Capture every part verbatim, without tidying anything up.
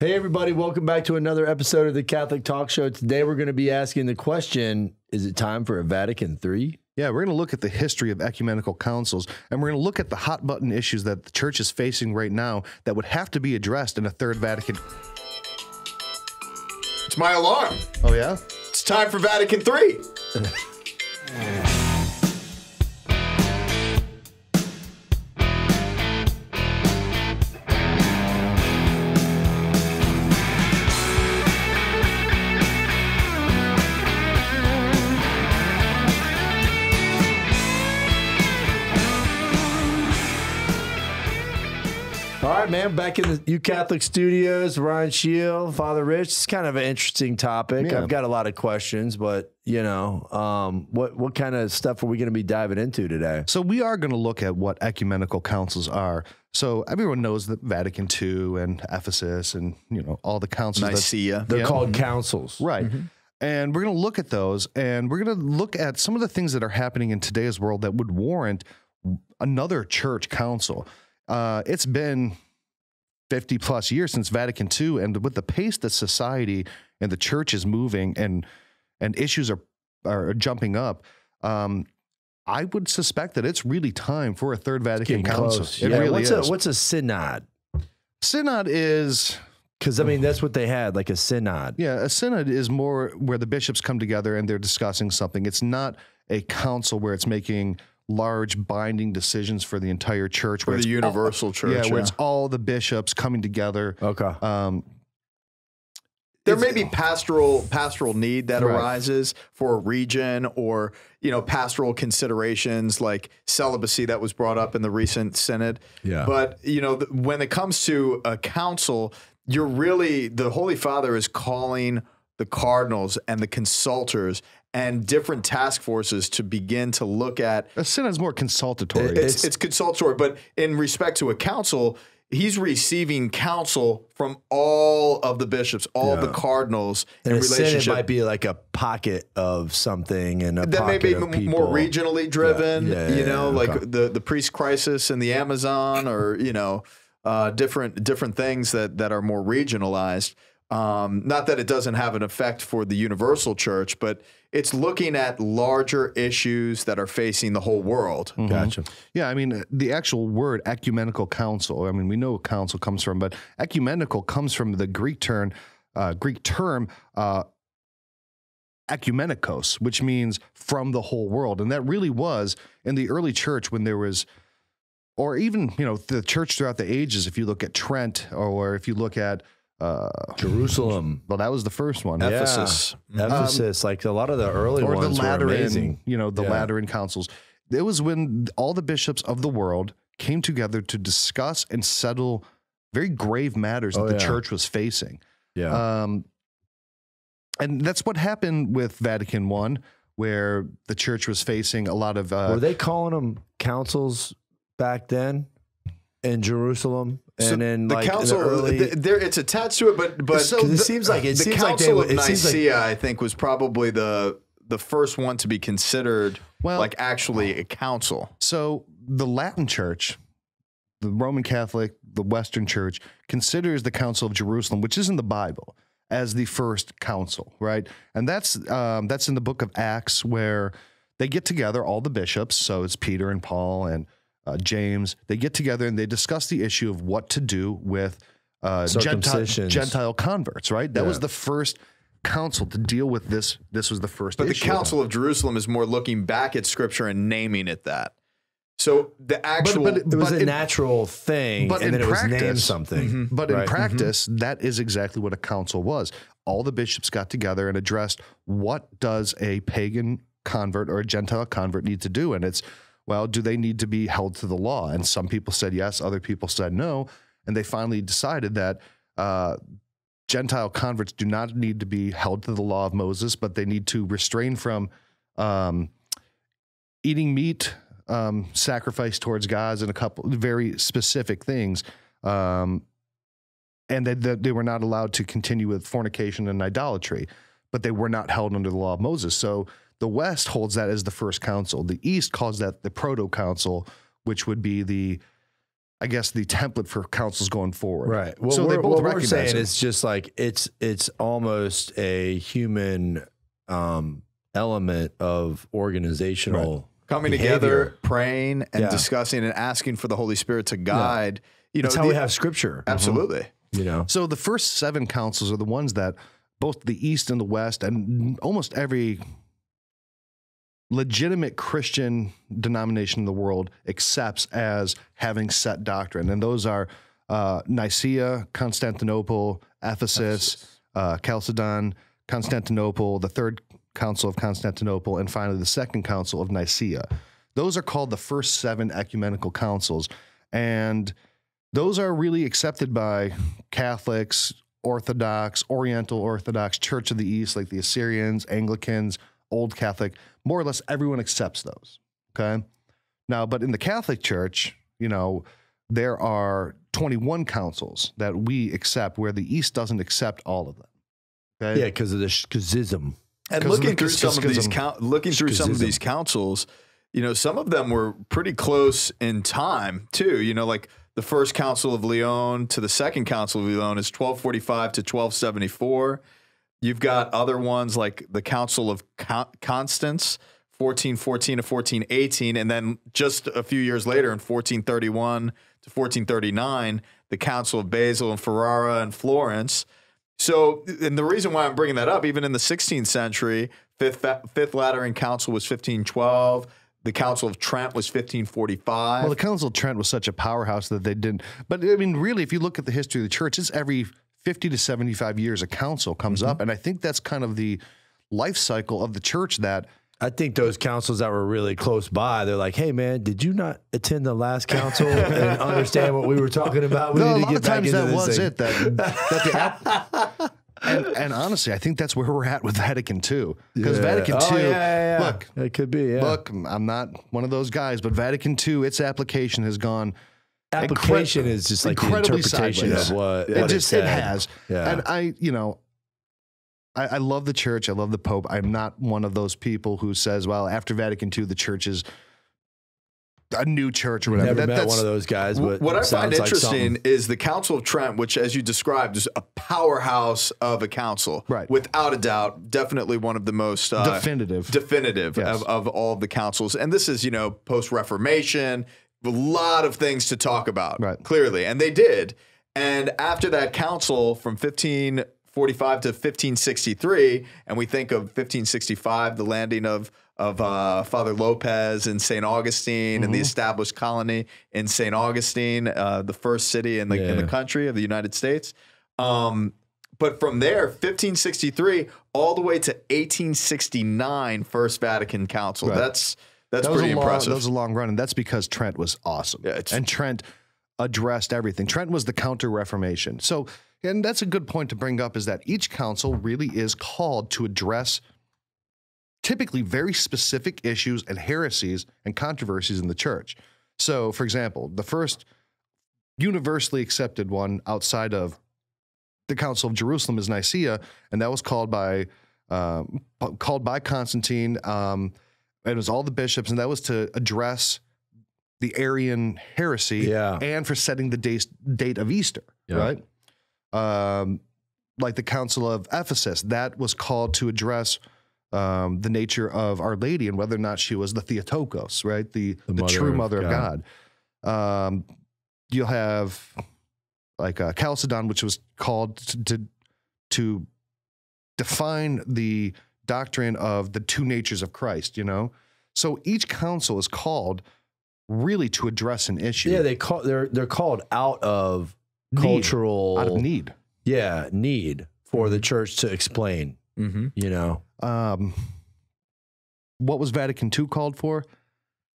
Hey, everybody. Welcome back to another episode of the Catholic Talk Show. Today, we're going to be asking the question, is it time for a Vatican three? Yeah, we're going to look at the history of ecumenical councils, and we're going to look at the hot button issues that the church is facing right now that would have to be addressed in a third Vatican. It's my alarm. Oh, yeah? It's time for Vatican three. Man, back in the UCatholic studios, Ryan Shield, Father Rich. It's kind of an interesting topic. Yeah. I've got a lot of questions, but you know, um, what what kind of stuff are we going to be diving into today? So we are going to look at what ecumenical councils are. So everyone knows that Vatican two and Ephesus and you know all the councils. Nicaea. They're yeah. called councils, right? Mm-hmm. And we're going to look at those, and we're going to look at some of the things that are happening in today's world that would warrant another church council. Uh, it's been fifty plus years since Vatican two, and with the pace that society and the church is moving and and issues are, are jumping up, um, I would suspect that it's really time for a third Vatican Council. It yeah, really what's is. A, what's a synod? Synod is... Because, I mean, that's what they had, like a synod. Yeah, a synod is more where the bishops come together and they're discussing something. It's not a council where it's making large binding decisions for the entire church, where for the universal all, church, yeah, where yeah. it's all the bishops coming together. Okay, um, there may be pastoral pastoral need that right. arises for a region, or you know, pastoral considerations like celibacy that was brought up in the recent synod. Yeah, but you know, th when it comes to a council, you're really the Holy Father is calling the cardinals and the consultors and different task forces to begin to look at. A synod is more consultatory. It's, it's, it's consultatory, but in respect to a council, he's receiving counsel from all of the bishops, all yeah. the cardinals. And in a relationship. Synod might be like a pocket of something, and a that may be more regionally driven. Yeah. Yeah, you know, yeah, yeah, like okay. the the priest crisis in the Amazon, or you know, uh, different different things that that are more regionalized. Um, not that it doesn't have an effect for the universal church, but it's looking at larger issues that are facing the whole world. Mm-hmm. Gotcha. Yeah, I mean, the actual word ecumenical council, I mean, we know what council comes from, but ecumenical comes from the Greek term, uh, Greek term uh, ecumenikos, which means from the whole world. And that really was in the early church when there was, or even, you know, the church throughout the ages, if you look at Trent, or if you look at Uh, Jerusalem. Well, that was the first one. Ephesus. Yeah. Ephesus, um, like a lot of the early or ones the Lateran, were amazing. You know, the yeah. Lateran councils. It was when all the bishops of the world came together to discuss and settle very grave matters oh, that the yeah. church was facing. Yeah. Um, and that's what happened with Vatican one, where the church was facing a lot of... Uh, were they calling them councils back then in Jerusalem? And so then the like, council, the early, the, there, it's attached to it, but but so the, it seems like it the seems Council like they, of Nicaea, like, I think, was probably the the first one to be considered well, like actually a council. So the Latin Church, the Roman Catholic, the Western Church considers the Council of Jerusalem, which is in the Bible, as the first council, right? And that's um, that's in the Book of Acts, where they get together all the bishops. So it's Peter and Paul and Uh, James, they get together and they discuss the issue of what to do with uh, Gentile, Gentile converts, right? That yeah. was the first council to deal with this. This was the first But issue. The Council of Jerusalem is more looking back at Scripture and naming it that. So the actual... But, but, but it was but a in, natural thing, but and in then practice, it was named something. Mm-hmm, but right? in practice, mm-hmm. that is exactly what a council was. All the bishops got together and addressed what does a pagan convert or a Gentile convert need to do, and it's well, do they need to be held to the law? And some people said yes, other people said no. And they finally decided that uh, Gentile converts do not need to be held to the law of Moses, but they need to restrain from um, eating meat, um, sacrifice towards gods, and a couple very specific things. Um, and that they, they were not allowed to continue with fornication and idolatry, but they were not held under the law of Moses. So the West holds that as the first council. The East calls that the proto-council, which would be the I guess, the template for councils going forward. Right. Well, so they both what recognize we're saying it. It's just like it's it's almost a human um, element of organizational right. coming behavior. Together, praying, and yeah. discussing, and asking for the Holy Spirit to guide. Yeah. You know, that's how the, we have Scripture. Absolutely. Mm-hmm. You know, so the first seven councils are the ones that both the East and the West, and almost every legitimate Christian denomination in the world accepts as having set doctrine, and those are uh, Nicaea, Constantinople, Ephesus, uh, Chalcedon, Constantinople, the Third Council of Constantinople, and finally the Second Council of Nicaea. Those are called the first seven ecumenical councils, and those are really accepted by Catholics, Orthodox, Oriental Orthodox, Church of the East, like the Assyrians, Anglicans, Old Catholic, more or less everyone accepts those, okay? Now, but in the Catholic Church, you know, there are twenty-one councils that we accept where the East doesn't accept all of them, okay? Yeah, because of the schism. And looking through some of these looking through some of these councils, you know, some of them were pretty close in time, too, you know, like the First Council of Lyon to the Second Council of Lyon is twelve forty-five to twelve seventy-four. You've got other ones like the Council of Constance, fourteen fourteen to fourteen eighteen, and then just a few years later in fourteen thirty-one to fourteen thirty-nine, the Council of Basel and Ferrara and Florence. So, and the reason why I'm bringing that up, even in the sixteenth century, Fifth, Fifth Lateran Council was fifteen twelve. The Council of Trent was fifteen forty-five. Well, the Council of Trent was such a powerhouse that they didn't. But, I mean, really, if you look at the history of the church, it's every fifty to seventy-five years a council comes mm-hmm. up. And I think that's kind of the life cycle of the church that... I think those councils that were really close by, they're like, hey, man, did you not attend the last council and understand what we were talking about? We no, need a lot to get of times that was thing. It. That, that the And, and honestly, I think that's where we're at with Vatican two. Because yeah. Vatican oh, two, yeah, yeah, yeah. look, it could be. Yeah. Look, I'm not one of those guys, but Vatican two, its application has gone. Application is just like the interpretation sideways. Of what it what just it, it has. Yeah. And I, you know, I, I love the church. I love the Pope. I'm not one of those people who says, well, after Vatican two, the church is a new church or whatever. Never that, met that's, one of those guys. But what I find interesting like is the Council of Trent, which, as you described, is a powerhouse of a council, right? Without a doubt, definitely one of the most uh, definitive, definitive yes. of, of all of the councils. And this is, you know, post-Reformation, a lot of things to talk about, right? Clearly, and they did. And after that council, from fifteen forty-five to fifteen sixty-three, and we think of fifteen sixty-five, the landing of of uh, Father Lopez in St Augustine mm-hmm. and the established colony in St Augustine, uh, the first city in the yeah. in the country of the United States. Um, but from there, fifteen sixty-three all the way to eighteen sixty-nine, First Vatican Council. Right. That's that's that pretty impressive. Long, that was a long run, and that's because Trent was awesome, yeah, and Trent addressed everything. Trent was the Counter-Reformation. So, and that's a good point to bring up, is that each council really is called to address typically very specific issues and heresies and controversies in the church. So, for example, the first universally accepted one outside of the Council of Jerusalem is Nicaea, and that was called by um, called by Constantine. Um, it was all the bishops, and that was to address the Arian heresy yeah. and for setting the date date of Easter, yeah. right? Um, like the Council of Ephesus, that was called to address Um, the nature of Our Lady and whether or not she was the Theotokos, right? The, the, the mother true mother of God. God. Um, you'll have like uh, Chalcedon, which was called to, to, to define the doctrine of the two natures of Christ, you know? So each council is called really to address an issue. Yeah, they call, they're, they're called out of need. cultural... Out of need. Yeah, need for the church to explain. Mm-hmm. You know, um, what was Vatican two called for?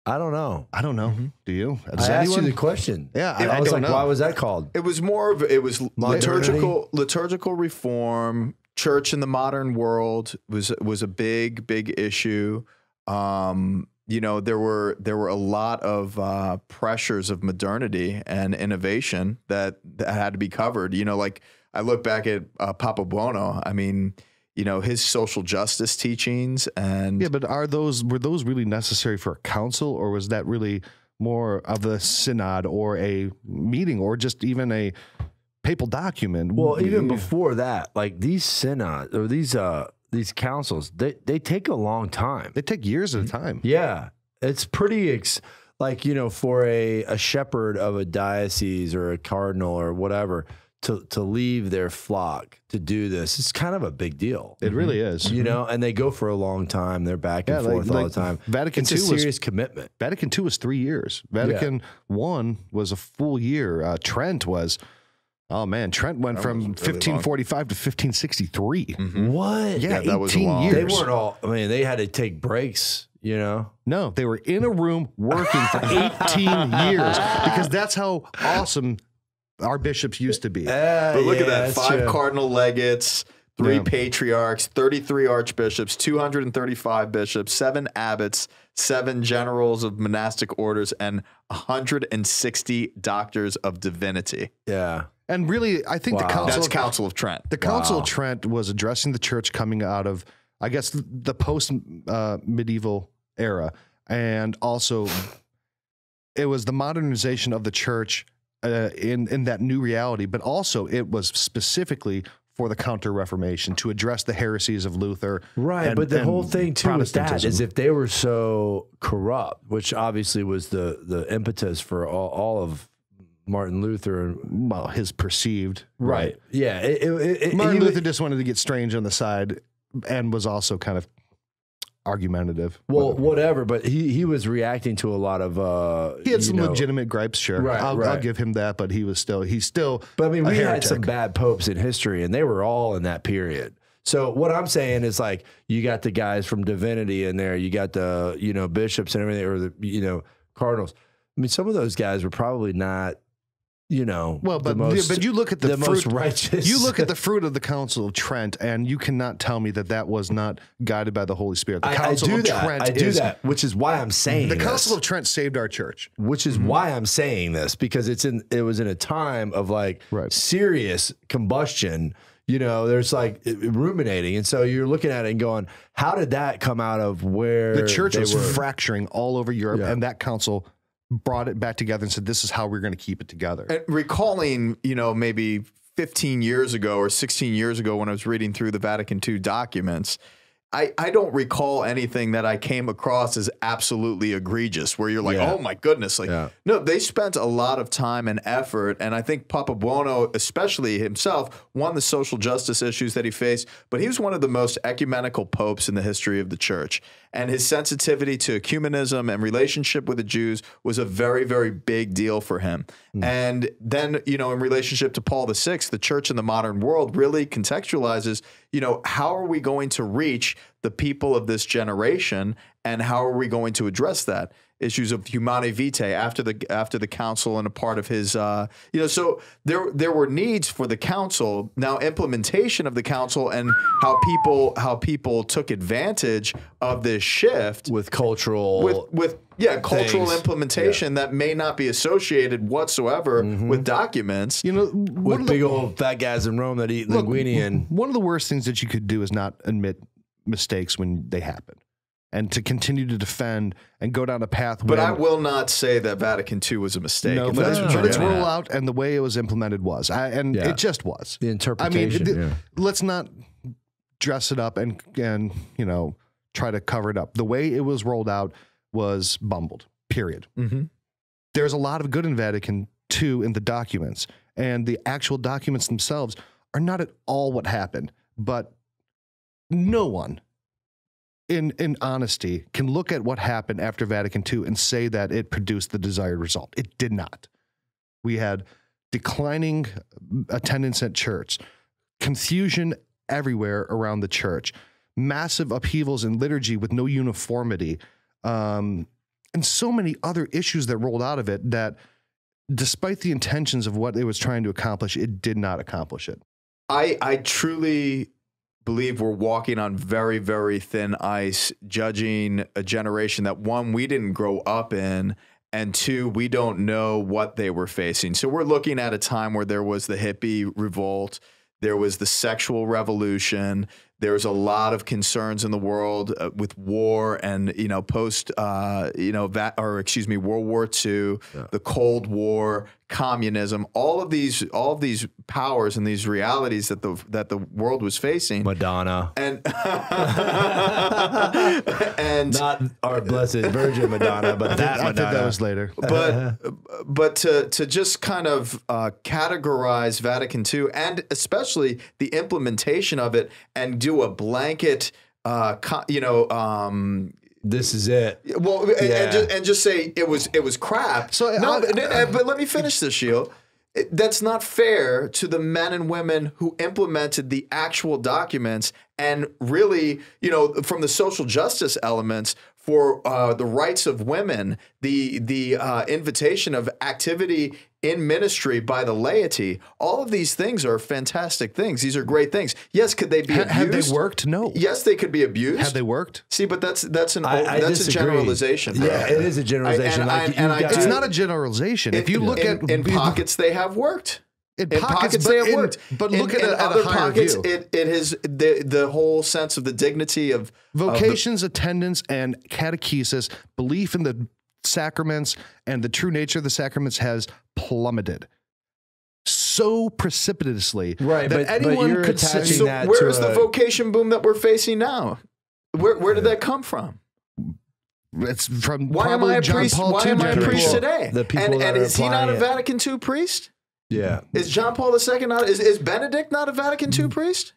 I don't know. I don't know. Mm-hmm. Do you? Does I anyone? asked you the question. Yeah, I, I, I was like, know. why was that called? It was more of it was liturgical liturgical reform. Church in the modern world was was a big big issue. Um, you know, there were there were a lot of uh, pressures of modernity and innovation that that had to be covered. You know, like I look back at uh, Papa Buono. I mean, you know, his social justice teachings and yeah, but are those were those really necessary for a council, or was that really more of a synod or a meeting or just even a papal document. Well, even before that, like these synods or these uh these councils, they they take a long time. They take years at a time. Yeah, it's pretty ex like you know for a a shepherd of a diocese or a cardinal or whatever to to leave their flock to do this. It's kind of a big deal. It really is. You know, and they go for a long time. They're back and yeah, forth like, all like the time. Vatican it's a serious was, commitment. Vatican two was three years. Vatican yeah. I was a full year. Uh, Trent was, oh man, Trent went that from really fifteen forty-five long. To fifteen sixty-three. Mm-hmm. What? Yeah, yeah that was a long. Years. They weren't all, I mean, they had to take breaks. You know? No, they were in a room working for eighteen years because that's how awesome our bishops used to be. Uh, but look yeah, at that. Five true. cardinal legates, three yeah. patriarchs, thirty-three archbishops, two hundred thirty-five bishops, seven abbots, seven generals of monastic orders, and one hundred sixty doctors of divinity. Yeah. And really, I think wow. the Council, That's of, Council of Trent. The Council wow. of Trent was addressing the church coming out of, I guess, the post-medieval uh, era. And also, it was the modernization of the church uh, in, in that new reality, but also it was specifically for the Counter-Reformation to address the heresies of Luther. Right, and, but the whole thing, too, with that is if they were so corrupt, which obviously was the, the impetus for all, all of Martin Luther and well, his perceived... Right, right. yeah. It, it, it, Martin he, Luther just wanted to get strange on the side and was also kind of argumentative. Well, whatever, but he, he was reacting to a lot of... Uh, he had some know. legitimate gripes, sure. Right, I'll, right. I'll give him that, but he was still... He's still But I mean, we heretic. had some bad popes in history, and they were all in that period. So what I'm saying is, like, you got the guys from divinity in there, you got the, you know, bishops and everything, or the, you know, cardinals. I mean, some of those guys were probably not... You know, well, but the most, but you look at the, the fruit, most righteous. You look at the fruit of the Council of Trent, and you cannot tell me that that was not guided by the Holy Spirit. The I, Council I do of that. Trent I do is, that, which is why I'm saying the this. Council of Trent saved our church, which is mm-hmm. why I'm saying this because it's in it was in a time of like right. serious combustion. You know, there's like ruminating, and so you're looking at it and going, "How did that come out of where the church was were? fracturing all over Europe?" Yeah. And that council brought it back together and said, this is how we're going to keep it together. And recalling, you know, maybe fifteen years ago or sixteen years ago when I was reading through the Vatican two documents, I, I don't recall anything that I came across as absolutely egregious where you're like, yeah. oh my goodness. Like, yeah. no, they spent a lot of time and effort. And I think Papa Buono, especially himself, won the social justice issues that he faced, but he was one of the most ecumenical popes in the history of the church. And his sensitivity to ecumenism and relationship with the Jews was a very, very big deal for him. Mm. And then, you know, in relationship to Paul the sixth, the church in the modern world really contextualizes, you know, how are we going to reach the people of this generation, and how are we going to address that? Issues of Humanae Vitae after the after the council and a part of his, uh, you know, so there there were needs for the council. Now implementation of the council and how people how people took advantage of this shift with cultural with with yeah cultural things. implementation yeah. that may not be associated whatsoever mm-hmm. with documents. You know, with big the, old fat guys in Rome that eat linguine. And one of the worst things that you could do is not admit mistakes when they happen, and to continue to defend and go down a path. But I will not say that Vatican two was a mistake. No, but that's no, no. its rollout and the way it was implemented was, I, and yeah. it just was the interpretation. I mean, yeah. let's not dress it up and and you know try to cover it up. The way it was rolled out was bumbled. Period. Mm-hmm. There's a lot of good in Vatican two in the documents, and the actual documents themselves are not at all what happened, but no one in in honesty can look at what happened after Vatican two and say that it produced the desired result. It did not. We had declining attendance at church, confusion everywhere around the church, massive upheavals in liturgy with no uniformity, um, and so many other issues that rolled out of it that despite the intentions of what it was trying to accomplish, it did not accomplish it. I, I truly... believe we're walking on very, very thin ice, judging a generation that, one, we didn't grow up in, and two, we don't know what they were facing. So we're looking at a time where there was the hippie revolt, there was the sexual revolution, There's a lot of concerns in the world uh, with war and, you know, post, uh, you know, that, or excuse me, World War Two, yeah. the Cold War, communism, all of these, all of these powers and these realities that the, that the world was facing. Madonna. And, and not our Blessed Virgin Madonna, but that I Madonna. I think that was later. But, but to, to just kind of uh, categorize Vatican Two and especially the implementation of it and do a blanket, uh, you know, um, this is it. Well, yeah. and, and, just, and just say it was it was crap. So, no, I, but, I, but let me finish this, Shield. That's not fair to the men and women who implemented the actual documents and really, you know, from the social justice elements for uh, the rights of women, the the uh, invitation of activity in ministry by the laity. All of these things are fantastic things. These are great things. Yes, could they be ha, abused? Have they worked? No. Yes, they could be abused. Have they worked? See, but that's that's an I, I that's disagree. a generalization. Yeah, it is a generalization. I, and, like I, and I, it's not a generalization. If, if you look in, at in pockets, they have worked. In pockets, in pockets they have in, worked. But look in, at, in at other pockets, it, it has the, the whole sense of the dignity of vocations, of the, attendance, and catechesis, belief in the sacraments and the true nature of the sacraments has plummeted so precipitously. Right. That but, anyone but could attaching so that where to is a, the vocation boom that we're facing now? Where, where did that come from? It's from why am I a John priest? Paul why am I a priest today? The people and and is he not a Vatican Two priest? Yeah. Is John Paul the Second not? Is, is Benedict not a Vatican Two priest?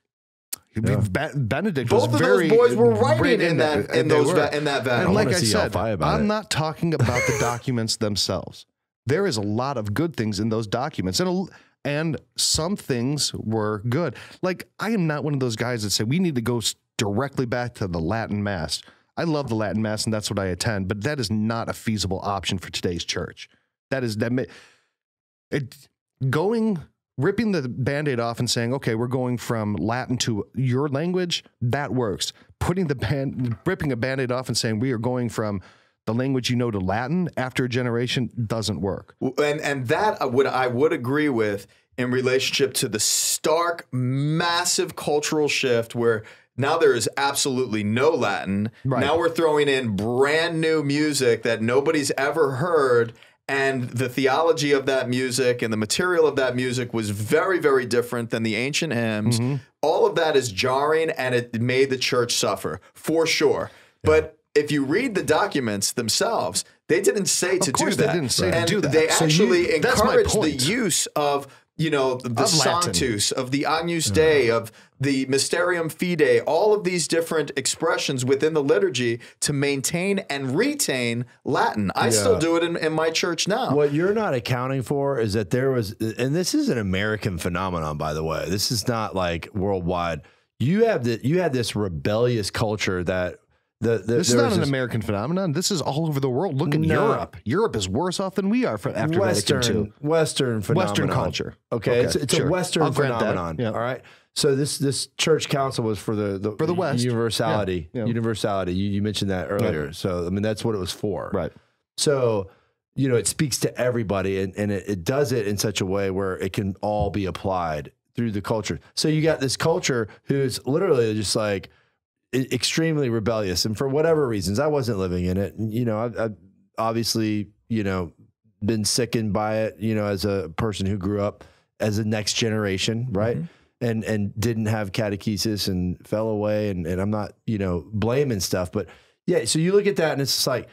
Yeah. Be Benedict Both was of very those boys were writing in that, that in those in that battle. And like I, I said, I'm it. not talking about the documents themselves. There is a lot of good things in those documents, and a, and some things were good. Like I am not one of those guys that say we need to go directly back to the Latin Mass. I love the Latin Mass, and that's what I attend. But that is not a feasible option for today's church. That is that it going. Ripping the Band-Aid off and saying, okay, we're going from Latin to your language, that works. Putting the band, ripping a Band-Aid off and saying we are going from the language you know to Latin after a generation doesn't work. And, and that I would, I would agree with in relationship to the stark, massive cultural shift where now there is absolutely no Latin. Right. Now we're throwing in brand new music that nobody's ever heard. And the theology of that music and the material of that music was very, very different than the ancient hymns. Mm-hmm. All of that is jarring, and it made the church suffer, for sure. Yeah. But if you read the documents themselves, they didn't say to do that. They didn't say to do that. They actually encouraged the use of, you know, the, the of Sanctus, of the Agnus Dei, of the Mysterium Fidei, all of these different expressions within the liturgy to maintain and retain Latin. I yeah. still do it in, in my church now. What you're not accounting for is that there was, and this is an American phenomenon, by the way. This is not like worldwide. You have the, you had this rebellious culture that The, the, this is not an this, American phenomenon. This is all over the world. Look at no. Europe. Europe is worse off than we are for, after Western, Vatican Two. Western phenomenon. Western culture. Okay, okay. It's, it's sure. a Western I'll phenomenon. Yeah. All right. So this this church council was for the, the for the West universality. Yeah. Yeah. Universality. You, you mentioned that earlier. Yeah. So I mean that's what it was for. Right. So you know it speaks to everybody, and and it, it does it in such a way where it can all be applied through the culture. So you got this culture who's literally just like. Extremely rebellious, and for whatever reasons, I wasn't living in it. You know, I've, I've obviously, you know, been sickened by it. You know, as a person who grew up as a next generation, right, mm-hmm. and and didn't have catechesis and fell away, and and I'm not, you know, blaming stuff, but yeah. So you look at that, and it's just like,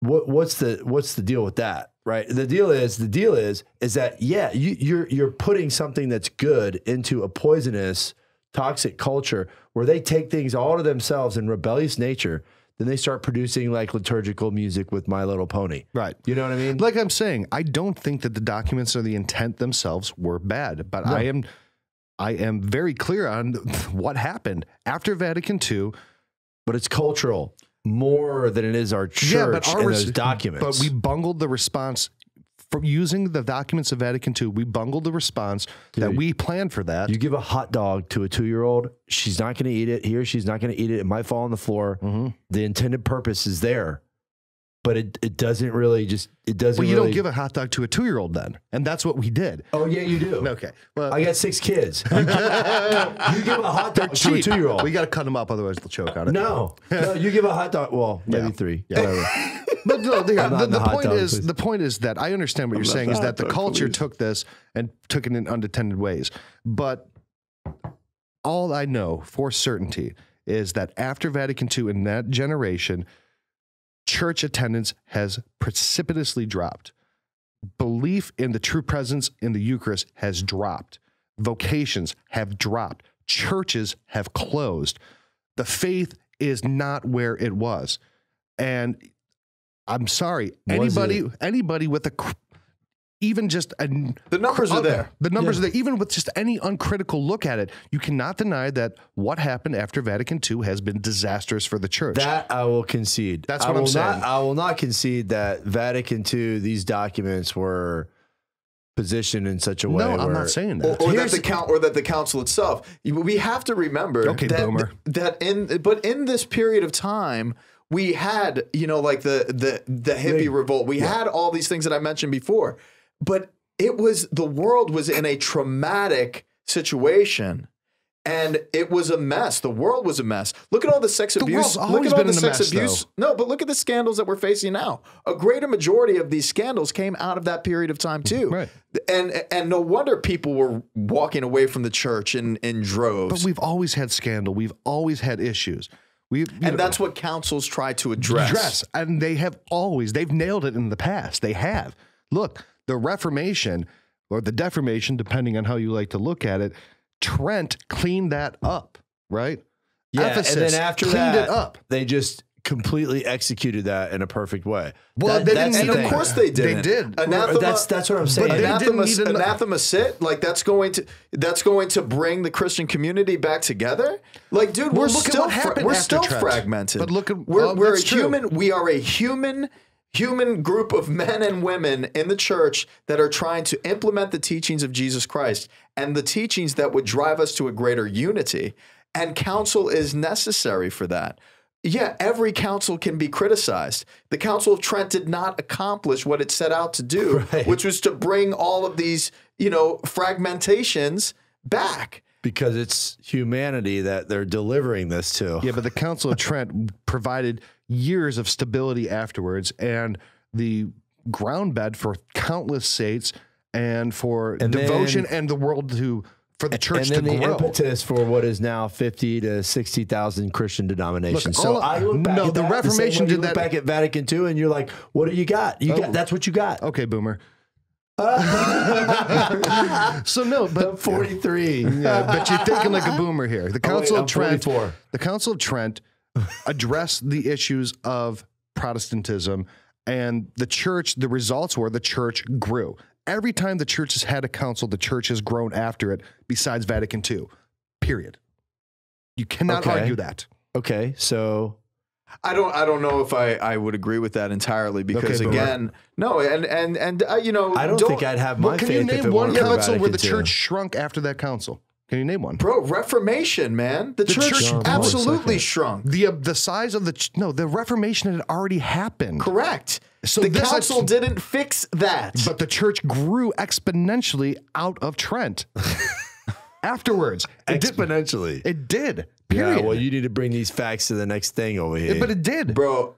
what what's the what's the deal with that, right? The deal is the deal is is that yeah, you you're you're putting something that's good into a poisonous. Toxic culture where they take things all to themselves in rebellious nature, then they start producing like liturgical music with My Little Pony. Right. You know what I mean? Like I'm saying, I don't think that the documents or the intent themselves were bad, but no. I am I am very clear on what happened after Vatican Two. But it's cultural more than it is our church yeah, but our and those documents. But we bungled the response from using the documents of Vatican Two, we bungled the response Dude, that we planned for that. You give a hot dog to a two-year-old, she's not going to eat it. He or she's not going to eat it. It might fall on the floor. Mm-hmm. The intended purpose is there. But it, it doesn't really just, it doesn't well, you really... don't give a hot dog to a two-year-old then. And that's what we did. Oh, yeah, you do. Okay. Well, I got six kids. You give a hot dog to a two-year-old. We got to cut them up, otherwise they'll choke on it. No. No, you give a hot dog... Well, maybe yeah. three. Yeah. Whatever. But no, the, the, the, point dog, is, the point is that I understand what I'm you're saying is that the culture please. took this and took it in undetended ways. But all I know for certainty is that after Vatican Two in that generation... church attendance has precipitously dropped. Belief in the true presence in the Eucharist has dropped. Vocations have dropped. Churches have closed. The faith is not where it was. And I'm sorry, was anybody it? anybody with a even just a the numbers are there. The numbers yeah. are there. Even with just any uncritical look at it, you cannot deny that what happened after Vatican Two has been disastrous for the church. That I will concede. That's what I I'm saying. Not, I will not concede that Vatican Two, these documents were positioned in such a way. No, where, I'm not saying that. Or, or, that the count, or that the council itself. We have to remember okay, that, boomer. that in, but in this period of time, we had, you know, like the, the, the hippie yeah. revolt. We yeah. had all these things that I mentioned before. But it was, the world was in a traumatic situation, and it was a mess. The world was a mess. Look at all the sex the abuse. The world's always been in a mess, though. No, but look at the scandals that we're facing now. A greater majority of these scandals came out of that period of time, too. Right. And, and no wonder people were walking away from the church in, in droves. But we've always had scandal. We've always had issues. We, and know, that's what councils try to address. address. And they have always, they've nailed it in the past. They have. Look. The Reformation, or the Deformation, depending on how you like to look at it, Trent cleaned that up, right? Yeah, Ephesus and then after cleaned that, it up. They just completely executed that in a perfect way. Well, that, they didn't, and the of course they did. They did. Anathema, that's that's what I'm saying. Anathema, anathema sit, like that's going to that's going to bring the Christian community back together. Like, dude, we're, we're still we're still Trent. fragmented. But look, at, we're well, we're a true. human. We are a human. Human group of men and women in the church that are trying to implement the teachings of Jesus Christ and the teachings that would drive us to a greater unity. And council is necessary for that. Yeah, every council can be criticized. The Council of Trent did not accomplish what it set out to do, right. which was to bring all of these, you know, fragmentations back. Because it's humanity that they're delivering this to. Yeah, but the Council of Trent provided years of stability afterwards, and the ground bed for countless saints and for and devotion then, and the world to for the church and then to the grow. Impetus for what is now fifty to sixty thousand Christian denominations. Look, so I look back no, at the that, Reformation the did that back at Vatican Two, and you're like, "What do you got? You oh, got that's what you got." Okay, boomer. So no, but forty-three. Yeah, but you're thinking like a boomer here. The Council oh, wait, of Trent, forty-four. The Council of Trent addressed the issues of Protestantism, and the church. The results were the church grew. Every time the church has had a council, the church has grown after it. Besides Vatican Two, period. You cannot okay. argue that. Okay, so. I don't. I don't know if I, I would agree with that entirely because okay, again, no, and and and uh, you know, I don't, don't think I'd have my well, can faith. Can you name if it one council where the church shrunk after that council? Can you name one, bro? Reformation, man. The, the church, church absolutely shrunk. The uh, the size of the ch no, the Reformation had already happened. Correct. So the council didn't fix that, but the church grew exponentially out of Trent. Afterwards, it exponentially, did, it did. Period. Yeah, well, you need to bring these facts to the next thing over here. Yeah, but it did. Bro,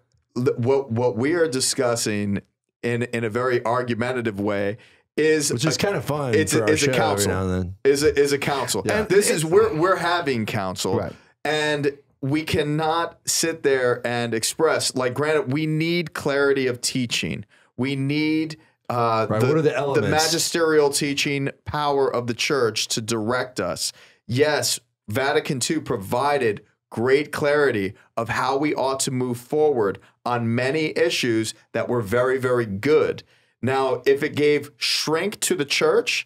what, what we are discussing in, in a very argumentative way is... Which is a, kind of fun it's a, it's a council. Every now and then. Is a, is a council. Yeah. And this is... We're, we're having council. Right. And we cannot sit there and express... Like, granted, we need clarity of teaching. We need... Uh, right, the, what are the elements? The magisterial teaching power of the church to direct us. Yes, Vatican Two provided great clarity of how we ought to move forward on many issues that were very, very good. Now, if it gave shrink to the church,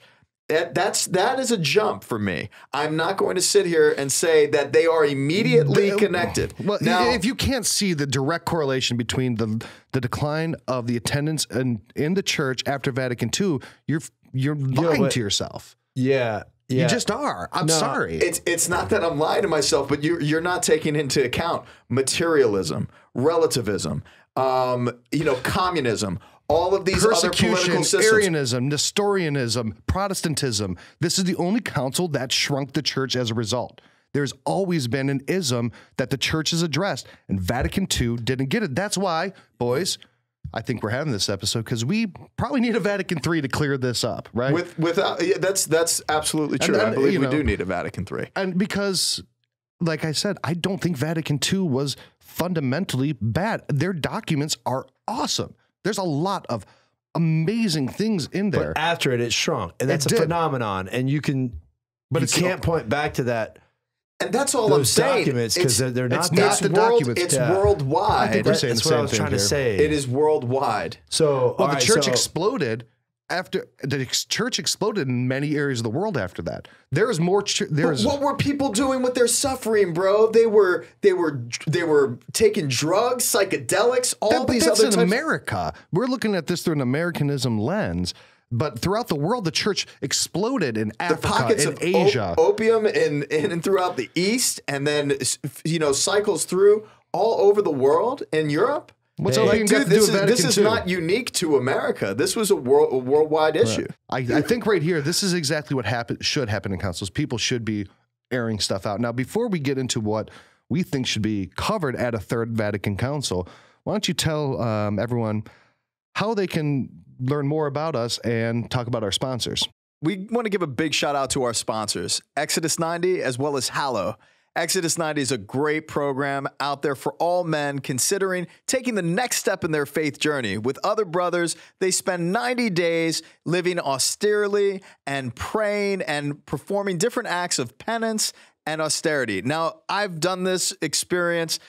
that that's that is a jump for me. I'm not going to sit here and say that they are immediately connected. Well, now, if you can't see the direct correlation between the the decline of the attendance in, in the church after Vatican Two, you're you're lying yeah, but, to yourself. Yeah. Yeah. You just are. I'm no, sorry. It's it's not that I'm lying to myself, but you you're not taking into account materialism, relativism, um, you know, communism, all of these other political systems. Arianism, Nestorianism, Protestantism. This is the only council that shrunk the church as a result. There's always been an ism that the church has addressed, and Vatican Two didn't get it. That's why, boys, I think we're having this episode because we probably need a Vatican Three to clear this up, right? With, without, yeah, that's that's absolutely true. And, and, I believe we know, do need a Vatican Three. And because, like I said, I don't think Vatican Two was fundamentally bad. Their documents are awesome. There's a lot of amazing things in there. But after it, it shrunk, and that's it a did. phenomenon. And you can, but you can't point back to that. And that's all Those I'm saying. Documents, it's they're, they're not, it's not the world, documents. It's yeah. worldwide. I think we're saying that's the same what I was trying here. to say. It is worldwide. So, well, the right, church so. exploded after the ex church exploded in many areas of the world. After that, there is more. There is what were people doing with their suffering, bro? They were they were they were taking drugs, psychedelics, all that, these that's other. That's in types. America. We're looking at this through an Americanism lens. But throughout the world, the church exploded in Africa, the pockets in of Asia, op opium, and, and throughout the East, and then you know cycles through all over the world in Europe. What's hey, opium? Dude, got to this do is, this is not unique to America. This was a, world, a worldwide issue. Right. I, I think right here, this is exactly what happen, should happen in councils. People should be airing stuff out. Now, before we get into what we think should be covered at a Third Vatican Council, why don't you tell um, everyone how they can learn more about us and talk about our sponsors. We want to give a big shout out to our sponsors, Exodus ninety, as well as Hallow. Exodus ninety is a great program out there for all men considering taking the next step in their faith journey. With other brothers, they spend ninety days living austerely and praying and performing different acts of penance and austerity. Now, I've done this experience.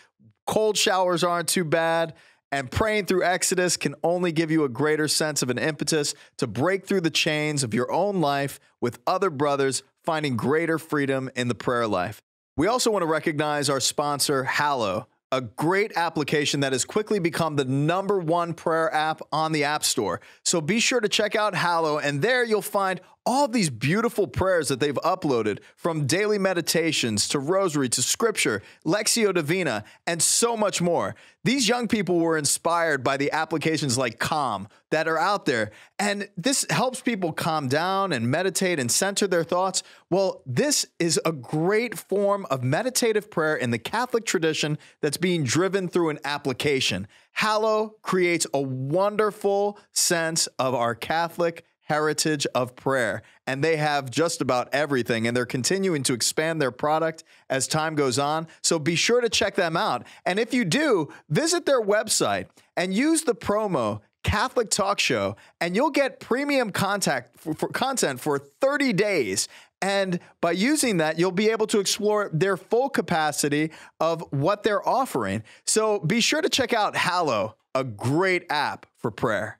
Cold showers aren't too bad. And praying through Exodus can only give you a greater sense of an impetus to break through the chains of your own life with other brothers, finding greater freedom in the prayer life. We also want to recognize our sponsor, Hallow, a great application that has quickly become the number one prayer app on the App Store. So be sure to check out Hallow, and there you'll find all of these beautiful prayers that they've uploaded, from daily meditations to rosary to scripture, Lexio Divina, and so much more. These young people were inspired by the applications like Calm that are out there, and this helps people calm down and meditate and center their thoughts. Well, this is a great form of meditative prayer in the Catholic tradition that's being driven through an application. Hallow creates a wonderful sense of our Catholic heritage of prayer, and they have just about everything, and they're continuing to expand their product as time goes on, so be sure to check them out. And if you do, visit their website and use the promo Catholic Talk Show, and you'll get premium contact for, for content for thirty days. And by using that, you'll be able to explore their full capacity of what they're offering. So be sure to check out Hallow, a great app for prayer.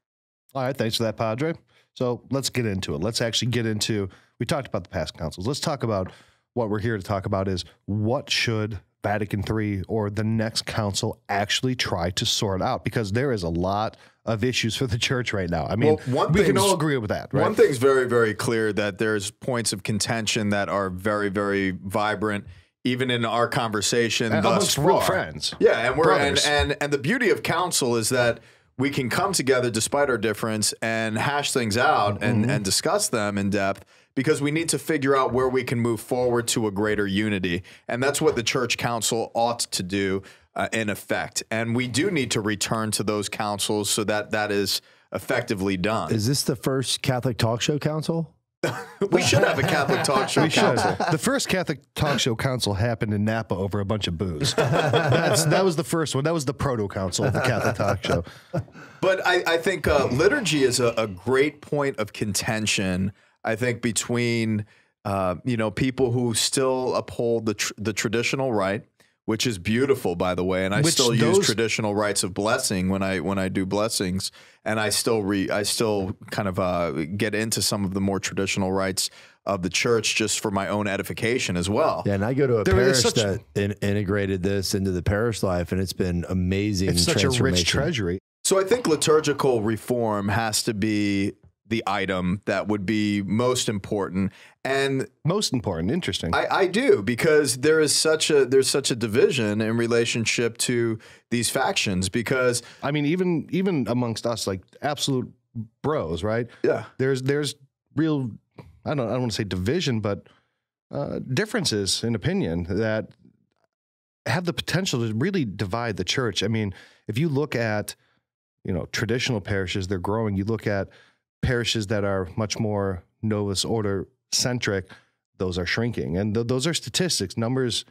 All right, thanks for that, Padre. So let's get into it. Let's actually get into, we talked about the past councils. Let's talk about what we're here to talk about is what should Vatican Three or the next council actually try to sort out? Because there is a lot of issues for the church right now. I mean, well, we can all agree with that, right? One thing's very, very clear, that there's points of contention that are very, very vibrant, even in our conversation and thus far. Real friends. Yeah, and, we're, and, and, and the beauty of council is that we can come together despite our difference and hash things out and, mm-hmm. and discuss them in depth, because we need to figure out where we can move forward to a greater unity. And that's what the church council ought to do uh, in effect. And we do need to return to those councils so that that is effectively done. Is this the first Catholic Talk Show council? We should have a Catholic Talk Show we Council. Should. The first Catholic Talk Show Council happened in Napa over a bunch of booze. That's, that was the first one. That was the proto-council of the Catholic Talk Show. But I, I think uh, liturgy is a, a great point of contention, I think, between uh, you know, people who still uphold the, tr the traditional rite, which is beautiful, by the way, and I Which still use traditional rites of blessing when I when I do blessings, and I still re I still kind of uh, get into some of the more traditional rites of the church just for my own edification as well. Yeah, and I go to a there parish that in integrated this into the parish life, and it's been amazing. It's such a rich treasury. So I think liturgical reform has to be the item that would be most important and most important. Interesting. I, I do, because there is such a there's such a division in relationship to these factions, because I mean, even even amongst us, like absolute bros, right? Yeah. There's there's real, I don't I don't want to say division, but uh, differences in opinion that have the potential to really divide the church. I mean, if you look at, you know, traditional parishes, they're growing. You look at parishes that are much more Novus Ordo centric, those are shrinking. And th those are statistics. Numbers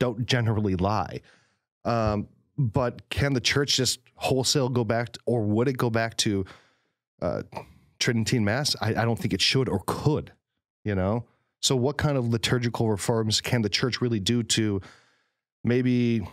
don't generally lie. Um, but can the church just wholesale go back to, or would it go back to uh, Tridentine Mass? I, I don't think it should or could, you know? So what kind of liturgical reforms can the church really do to maybe...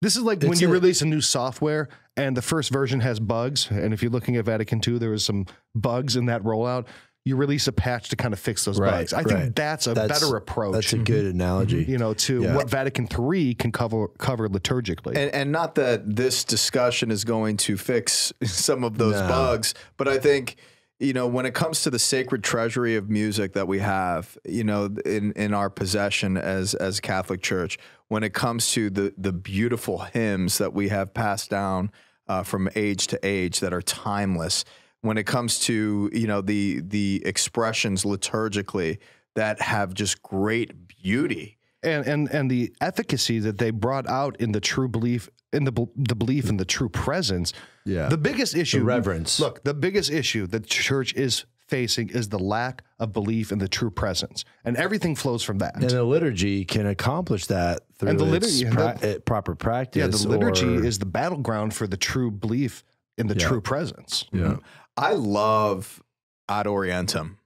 This is like it's when you a, release a new software and the first version has bugs. And if you're looking at Vatican two, there was some bugs in that rollout. You release a patch to kind of fix those right, bugs. I right. think that's a that's, better approach. That's a good analogy, you know, to yeah. what Vatican three can cover cover liturgically. And, and not that this discussion is going to fix some of those no. bugs, but I think, you know, when it comes to the sacred treasury of music that we have, you know, in, in our possession as, as Catholic Church, when it comes to the, the beautiful hymns that we have passed down uh, from age to age that are timeless, when it comes to, you know, the, the expressions liturgically that have just great beauty. And, and, and the efficacy that they brought out in the true belief, in the, the belief in the true presence. Yeah. The biggest issue, the reverence. Look, the biggest issue that the church is facing is the lack of belief in the true presence, and everything flows from that. And the liturgy can accomplish that through and the its liturgy, pro the, proper practice. Yeah, the liturgy or... is the battleground for the true belief in the yeah. true presence. Yeah, mm-hmm. I love Ad Orientem.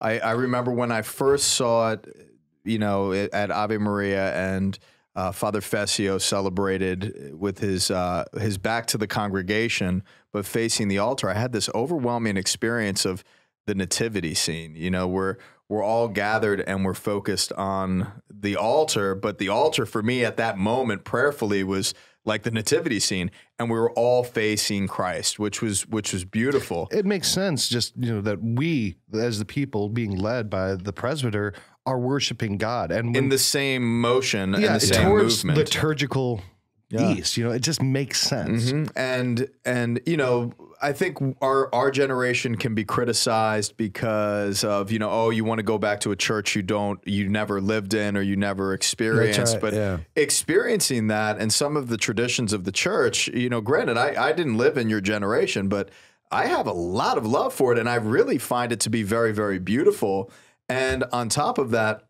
I, I remember when I first saw it, you know, at Ave Maria, and Uh, Father Fessio celebrated with his uh, his back to the congregation, but facing the altar. I had this overwhelming experience of the nativity scene. You know, we're we're all gathered and we're focused on the altar, but the altar for me at that moment prayerfully was like the nativity scene, and we were all facing Christ, which was which was beautiful. It makes sense, just you know, that we as the people being led by the presbyter are worshiping God, and when, in the same motion, yeah, and the same movement, liturgical yeah. ease. You know, it just makes sense. Mm-hmm. And and you know, I think our our generation can be criticized because of you know, oh, you want to go back to a church you don't, you never lived in or you never experienced. Right, but yeah. experiencing that and some of the traditions of the church, you know, granted, I I didn't live in your generation, but I have a lot of love for it, and I really find it to be very very beautiful. And on top of that,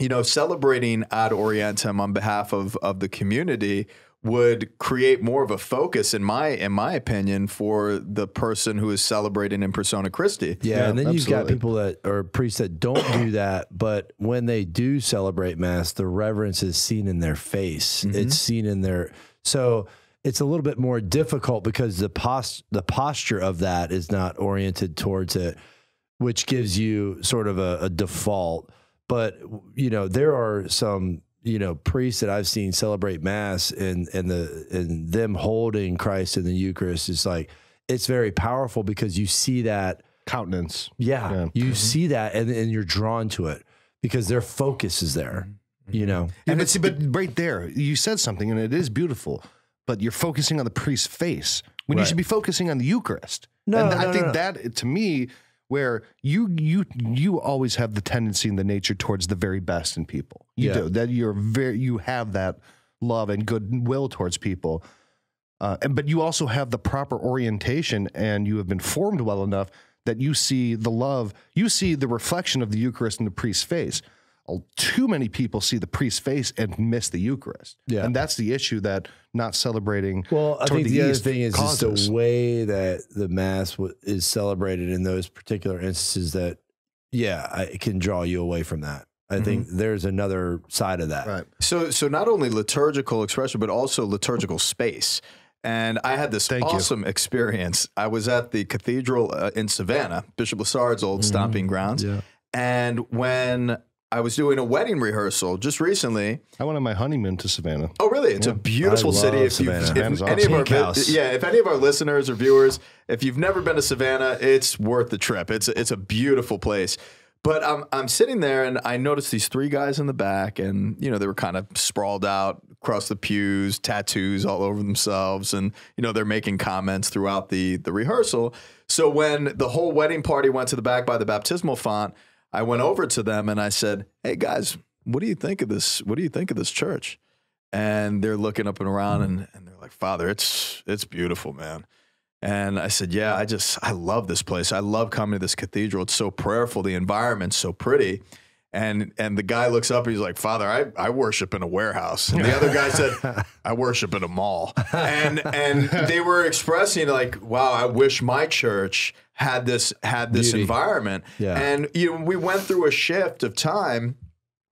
you know, celebrating Ad Orientem on behalf of, of the community would create more of a focus, in my in my opinion, for the person who is celebrating in persona Christi. Yeah, yeah, and then absolutely. You've got people that are priests that don't do that, but when they do celebrate Mass, the reverence is seen in their face. Mm-hmm. It's seen in their... So it's a little bit more difficult because the post, the posture of that is not oriented towards it, which gives you sort of a, a default. But, you know, there are some, you know, priests that I've seen celebrate Mass and, and, the, and them holding Christ in the Eucharist is like, it's very powerful because you see that. Countenance. Yeah. yeah. You mm-hmm. see that and, and you're drawn to it because their focus is there, mm-hmm. you know. And it's, but right there, you said something and it is beautiful, but you're focusing on the priest's face when right. you should be focusing on the Eucharist. No, and no, I think no, no. that, to me... where you you you always have the tendency and the nature towards the very best in people. You yeah. do that. You're very you have that love and goodwill towards people, uh, and but you also have the proper orientation, and you have been formed well enough that you see the love, you see the reflection of the Eucharist in the priest's face. Oh, too many people see the priest's face and miss the Eucharist, yeah. and that's the issue that not celebrating. Well, I think the, the other thing is just the way that the Mass w is celebrated in those particular instances that, yeah, I, it can draw you away from that. I mm-hmm. think there's another side of that. Right. So, so not only liturgical expression, but also liturgical space. And I had this Thank awesome you. experience. I was at the cathedral uh, in Savannah, Bishop Lassard's old mm-hmm. stomping grounds, yeah. and when I was doing a wedding rehearsal just recently. I went on my honeymoon to Savannah. Oh, really? It's yeah. a beautiful I city. If, Savannah. If, if any of our yeah, if any of our listeners or viewers, if you've never been to Savannah, it's worth the trip. It's it's a beautiful place. But I'm I'm sitting there and I noticed these three guys in the back, and you know they were kind of sprawled out across the pews, tattoos all over themselves, and you know they're making comments throughout the the rehearsal. So when the whole wedding party went to the back by the baptismal font, I went over to them and I said, "Hey guys, what do you think of this? What do you think of this church?" And they're looking up and around and, and they're like, "Father, it's it's beautiful, man." And I said, "Yeah, I just I love this place. I love coming to this cathedral. It's so prayerful. The environment's so pretty." And and the guy looks up and he's like, "Father, I, I worship in a warehouse." And the other guy said, "I worship in a mall." And and they were expressing like, "Wow, I wish my church had this had this Beauty. environment." Yeah. And you know, we went through a shift of time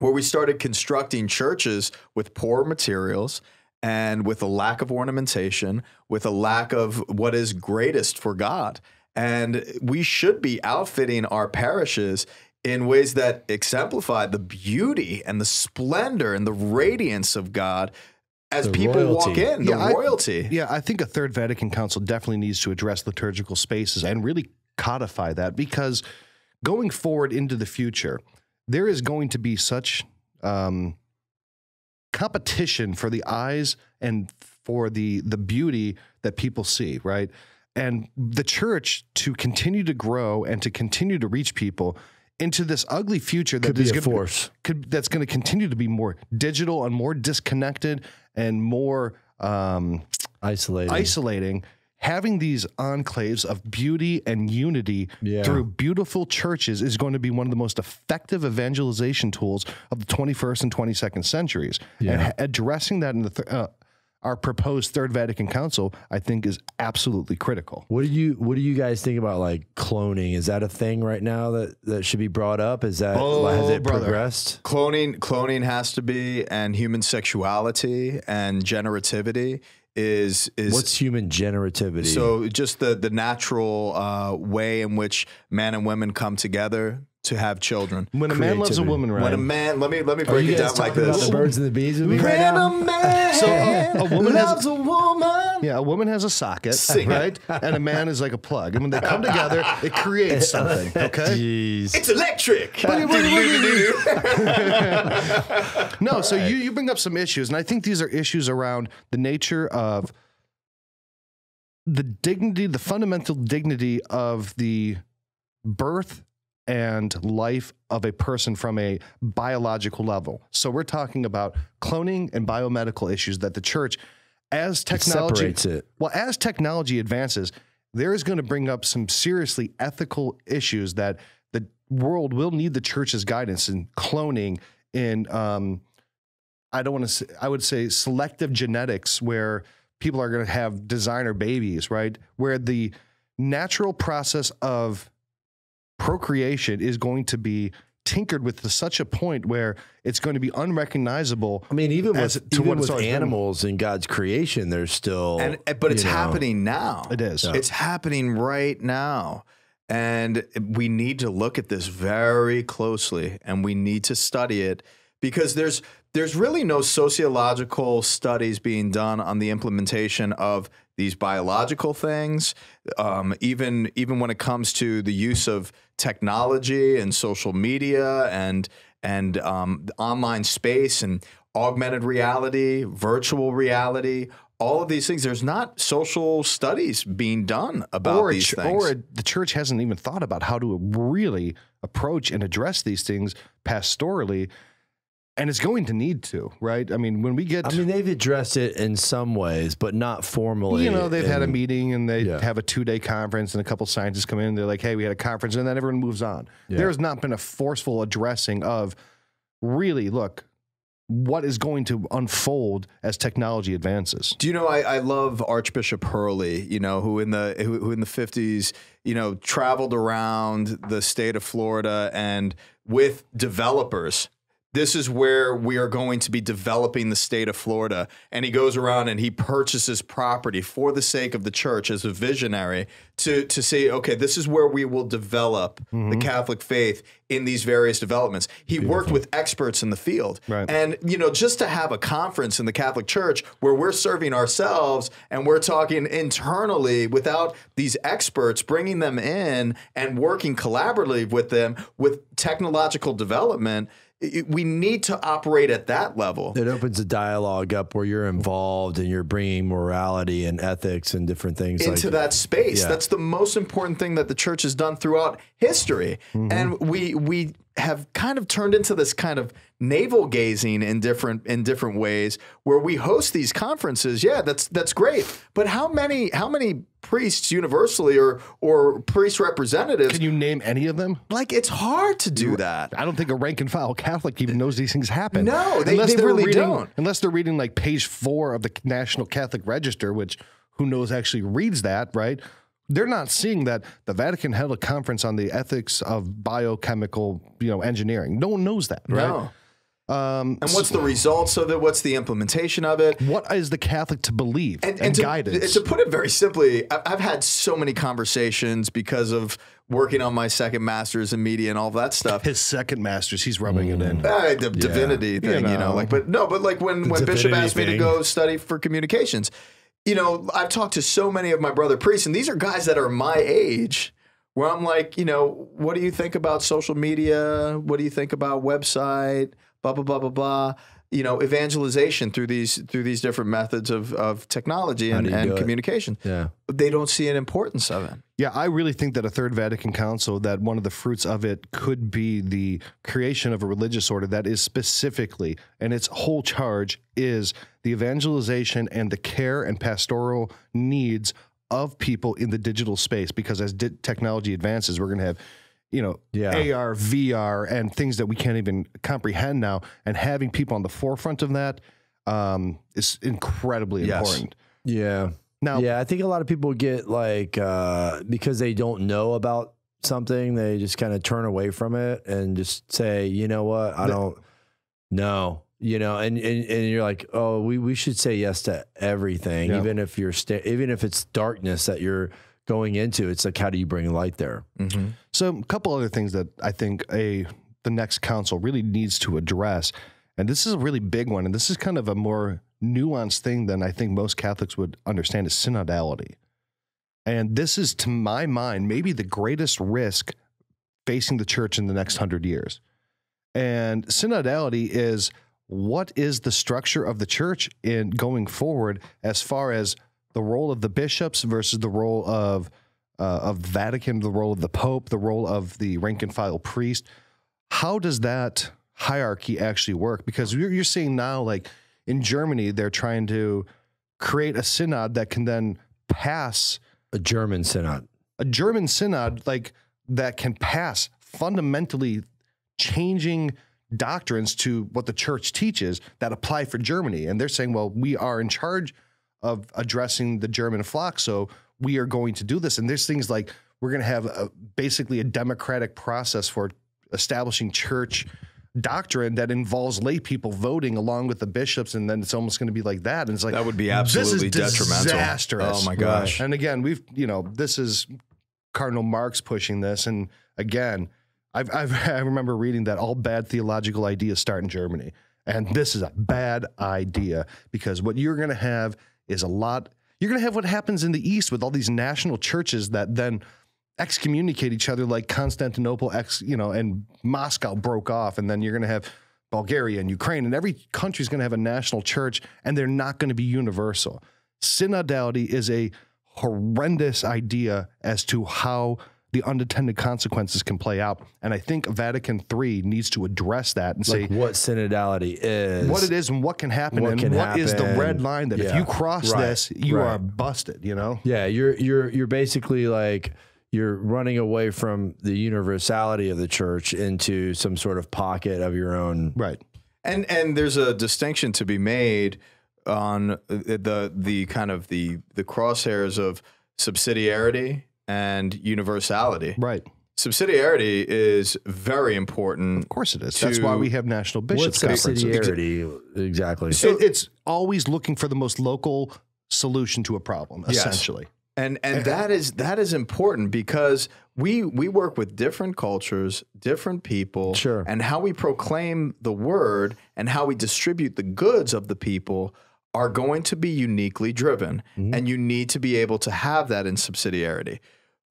where we started constructing churches with poor materials and with a lack of ornamentation, with a lack of what is greatest for God. And we should be outfitting our parishes in ways that exemplify the beauty and the splendor and the radiance of God as the people royalty. walk in, the yeah, royalty. I, yeah, I think a Third Vatican Council definitely needs to address liturgical spaces and really codify that, because going forward into the future, there is going to be such um, competition for the eyes and for the, the beauty that people see, right? And the church, to continue to grow and to continue to reach people into this ugly future that could be is a force. Be, could, that's going to continue to be more digital and more disconnected and more um, isolating. Isolating, having these enclaves of beauty and unity yeah. through beautiful churches is going to be one of the most effective evangelization tools of the twenty-first and twenty-second centuries. Yeah. And addressing that in the th uh, our proposed Third Vatican Council, I think, is absolutely critical. What do you What do you guys think about like cloning? Is that a thing right now that that should be brought up? Is that oh, has it brother. progressed? Cloning Cloning has to be, and human sexuality and generativity is is what's human generativity? So just the the natural uh, way in which man and women come together to have children. When a Creativity. man loves a woman, right? When a man, let me let me break it down like this. The birds and the bees. With me right now? a man so a, a woman loves has a woman. Yeah, a woman has a socket, Sing right? It. And a man is like a plug. And when they come together, it creates something. Okay, Jeez. it's electric. no, All so right. you you bring up some issues, and I think these are issues around the nature of the dignity, the fundamental dignity of the birth and life of a person from a biological level. So we're talking about cloning and biomedical issues that the church, as technology, it separates it. Well, as technology advances, there is going to bring up some seriously ethical issues that the world will need the church's guidance in cloning, in um, I don't want to say, I would say selective genetics, where people are going to have designer babies, right? Where the natural process of procreation is going to be tinkered with to such a point where it's going to be unrecognizable. I mean, even with, to even with animals in God's creation, there's still... And, but it's know. happening now. It is. Yeah. It's happening right now. And we need to look at this very closely, and we need to study it, because there's, there's really no sociological studies being done on the implementation of these biological things, um, even, even when it comes to the use of technology and social media and and um, online space and augmented reality, virtual reality, all of these things. There's not social studies being done about or these things. Or the church hasn't even thought about how to really approach and address these things pastorally. And it's going to need to, right? I mean, when we get... I mean, they've addressed it in some ways, but not formally. You know, they've and, had a meeting, and they yeah. have a two-day conference, and a couple of scientists come in, and they're like, hey, we had a conference, and then everyone moves on. Yeah. There has not been a forceful addressing of, really, look, what is going to unfold as technology advances. Do you know, I, I love Archbishop Hurley, you know, who in the who, who in the fifties, you know, traveled around the state of Florida and with developers, this is where we are going to be developing the state of Florida. And he goes around and he purchases property for the sake of the church as a visionary to, to say, okay, this is where we will develop mm-hmm. the Catholic faith in these various developments. He Beautiful. worked with experts in the field. Right. And, you know, just to have a conference in the Catholic Church where we're serving ourselves and we're talking internally without these experts, bringing them in and working collaboratively with them with technological development, we need to operate at that level. It opens a dialogue up where you're involved and you're bringing morality and ethics and different things into like, that space. Yeah. That's the most important thing that the church has done throughout history. Mm-hmm. And we we have kind of turned into this kind of navel gazing in different in different ways where we host these conferences. Yeah, that's that's great. But how many how many priests universally or or priest representatives? Can you name any of them? Like, it's hard to do that. I don't think a rank and file Catholic even knows these things happen. No, they, they really reading, don't. Unless they're reading like page four of the National Catholic Register, which who knows actually reads that, right? They're not seeing that the Vatican held a conference on the ethics of biochemical, you know, engineering. No one knows that, right? No. Um, and what's so, the results of it? What's the implementation of it? What is the Catholic to believe and, and, and to, guidance? To put it very simply, I've had so many conversations because of working on my second master's in media and all that stuff. His second master's, he's rubbing mm. it in. Uh, the yeah. divinity thing, you know. you know. Like, but no, but like when, when Bishop asked thing. me to go study for communications, you know, I've talked to so many of my brother priests, and these are guys that are my age, where I'm like, you know, what do you think about social media? What do you think about website? Blah, blah, blah, blah, blah. You know, evangelization through these through these different methods of, of technology and, and communication. Yeah. They don't see an importance of it. Yeah, I really think that a Third Vatican Council, that one of the fruits of it could be the creation of a religious order that is specifically, and its whole charge is the evangelization and the care and pastoral needs of people in the digital space. Because as di technology advances, we're going to have you know, yeah. A R, V R, and things that we can't even comprehend now, and having people on the forefront of that um, is incredibly yes. important. Yeah. Now, yeah, I think a lot of people get like, uh, because they don't know about something, they just kind of turn away from it and just say, you know what, I don't know, you know, and, and, and you're like, oh, we, we should say yes to everything, yeah. even if you're, sta even if it's darkness that you're going into. It's like, how do you bring light there? Mm-hmm. So a couple other things that I think a the next council really needs to address, and this is a really big one, and this is kind of a more nuanced thing than I think most Catholics would understand, is synodality. And this is, to my mind, maybe the greatest risk facing the church in the next hundred years. And synodality is, what is the structure of the church in going forward as far as the role of the bishops versus the role of uh, of Vatican, the role of the Pope, the role of the rank and file priest. How does that hierarchy actually work? Because you're, you're seeing now, like in Germany, they're trying to create a synod that can then pass a German synod, a German synod like that can pass fundamentally changing doctrines to what the church teaches that apply for Germany. And they're saying, well, we are in charge of addressing the German flock, so we are going to do this. And there's things like, we're going to have a, basically a democratic process for establishing church doctrine that involves lay people voting along with the bishops, and then it's almost going to be like that. And it's like, that would be absolutely detrimental, disastrous. Oh my gosh! Right. And again, we've you know this is Cardinal Marx pushing this, and again, I've, I've I remember reading that all bad theological ideas start in Germany, and this is a bad idea, because what you're going to have is a lot, you're going to have what happens in the East with all these national churches that then excommunicate each other, like Constantinople, ex, you know, and Moscow broke off. And then you're going to have Bulgaria and Ukraine, and every country is going to have a national church, and they're not going to be universal. Synodality is a horrendous idea as to how the unintended consequences can play out. And I think Vatican three needs to address that and like say what synodality is, what it is, and what can happen, what and can what happen. is the red line that yeah. if you cross right. this, you right. are busted, you know? Yeah, you're you're you're basically like you're running away from the universality of the church into some sort of pocket of your own. Right. And and there's a distinction to be made on the the kind of the the crosshairs of subsidiarity and universality. Right. Subsidiarity is very important. Of course it is. To, That's why we have national bishops' conferences. Subsidiarity, exactly. So it, it's always looking for the most local solution to a problem, yes. essentially. And and that is that is important because we we work with different cultures, different people, sure. and how we proclaim the word and how we distribute the goods of the people are going to be uniquely driven. Mm-hmm. And you need to be able to have that in subsidiarity.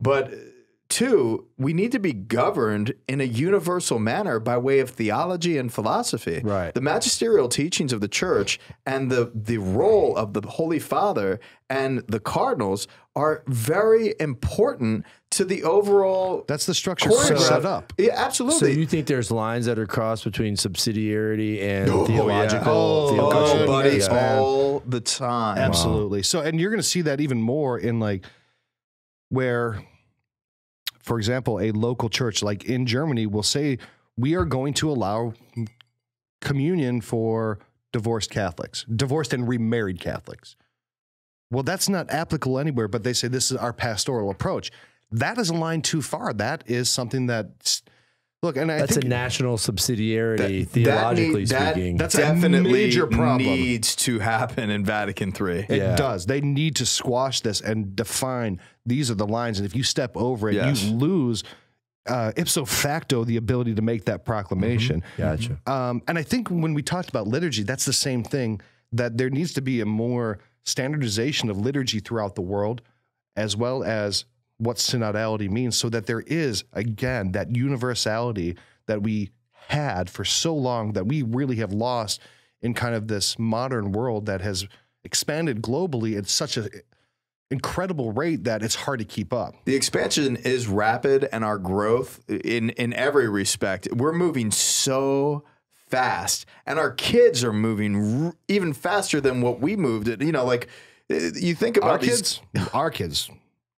But two, we need to be governed in a universal manner by way of theology and philosophy. Right. The magisterial teachings of the church and the, the role of the Holy Father and the cardinals are very important to the overall... That's the structure set up. Yeah, absolutely. So you think there's lines that are crossed between subsidiarity and oh, theological... Yeah. Oh, theological oh, buddies, yeah. all the time. Absolutely. Wow. So, and you're going to see that even more in like where... For example, a local church like in Germany will say, we are going to allow communion for divorced Catholics, divorced and remarried Catholics. Well, that's not applicable anywhere, but they say this is our pastoral approach. That is a line too far. That is something that... Look, and I that's think a national subsidiarity, that, theologically that need, speaking. That that's definitely a major problem. Needs to happen in Vatican three. It yeah. does. They need to squash this and define these are the lines. And if you step over it, yes. you lose uh, ipso facto the ability to make that proclamation. Mm-hmm. Gotcha. Um, and I think when we talked about liturgy, that's the same thing. That there needs to be a more standardization of liturgy throughout the world, as well as what synodality means, so that there is, again, that universality that we had for so long that we really have lost in kind of this modern world that has expanded globally at such an incredible rate that it's hard to keep up. The expansion is rapid, and our growth in, in every respect, we're moving so fast, and our kids are moving r even faster than what we moved. At, you know, like, you think about our these... kids. Our kids...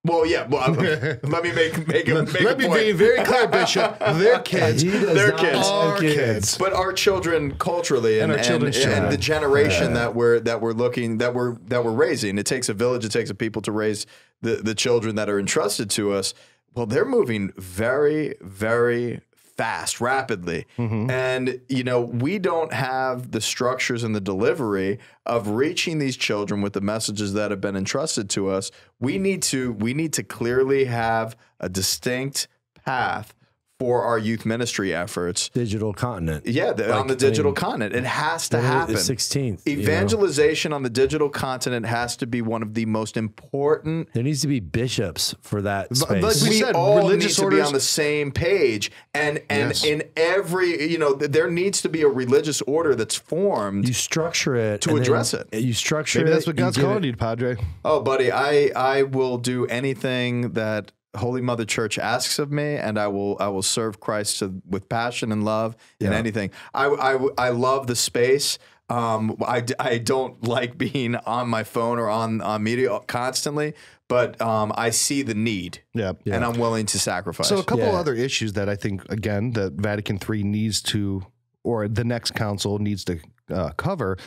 Well, yeah. Well, let me make make a make Let a me point. be very clear, Bishop. Their kids, their kids, our kids. kids, but our children culturally and, and our children, and, and the generation yeah. that we're that we're looking that we're that we're raising. It takes a village. It takes a people to raise the the children that are entrusted to us. Well, they're moving very, very fast, rapidly, mm-hmm. and you know we don't have the structures and the delivery of reaching these children with the messages that have been entrusted to us. We need to we need to clearly have a distinct path for our youth ministry efforts. Digital continent, yeah, the, like, on the digital I mean, continent, it has to happen. The sixteenth evangelization you know? on the digital continent has to be one of the most important. There needs to be bishops for that space. Like we, we said, all religious need orders to be on the same page, and and yes. in every you know there needs to be a religious order that's formed. You structure it to address it. You structure Maybe it. That's what God's calling you, Padre. Oh, buddy, I I will do anything that Holy Mother Church asks of me, and I will I will serve Christ to, with passion and love yeah. in anything. I, I, I love the space. Um, I, I don't like being on my phone or on, on media constantly, but um, I see the need, yeah, yeah. and I'm willing to sacrifice. So a couple yeah. other issues that I think, again, that Vatican three needs to, or the next council needs to uh, cover.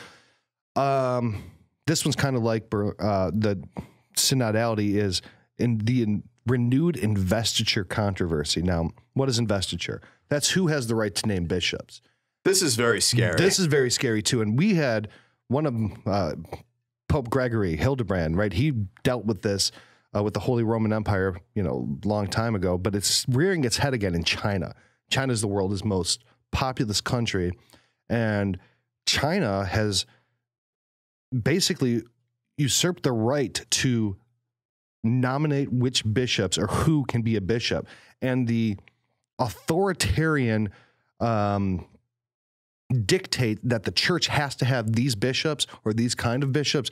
Um, this one's kind of like uh, the synodality is in the... In, renewed investiture controversy. Now, what is investiture? That's who has the right to name bishops. This is very scary. This is very scary, too. And we had one of uh, Pope Gregory, Hildebrand, right? He dealt with this uh, with the Holy Roman Empire, you know, long time ago, but it's rearing its head again in China. China is the world's most populous country, and China has basically usurped the right to nominate which bishops or who can be a bishop, and the authoritarian um, dictate that the church has to have these bishops or these kind of bishops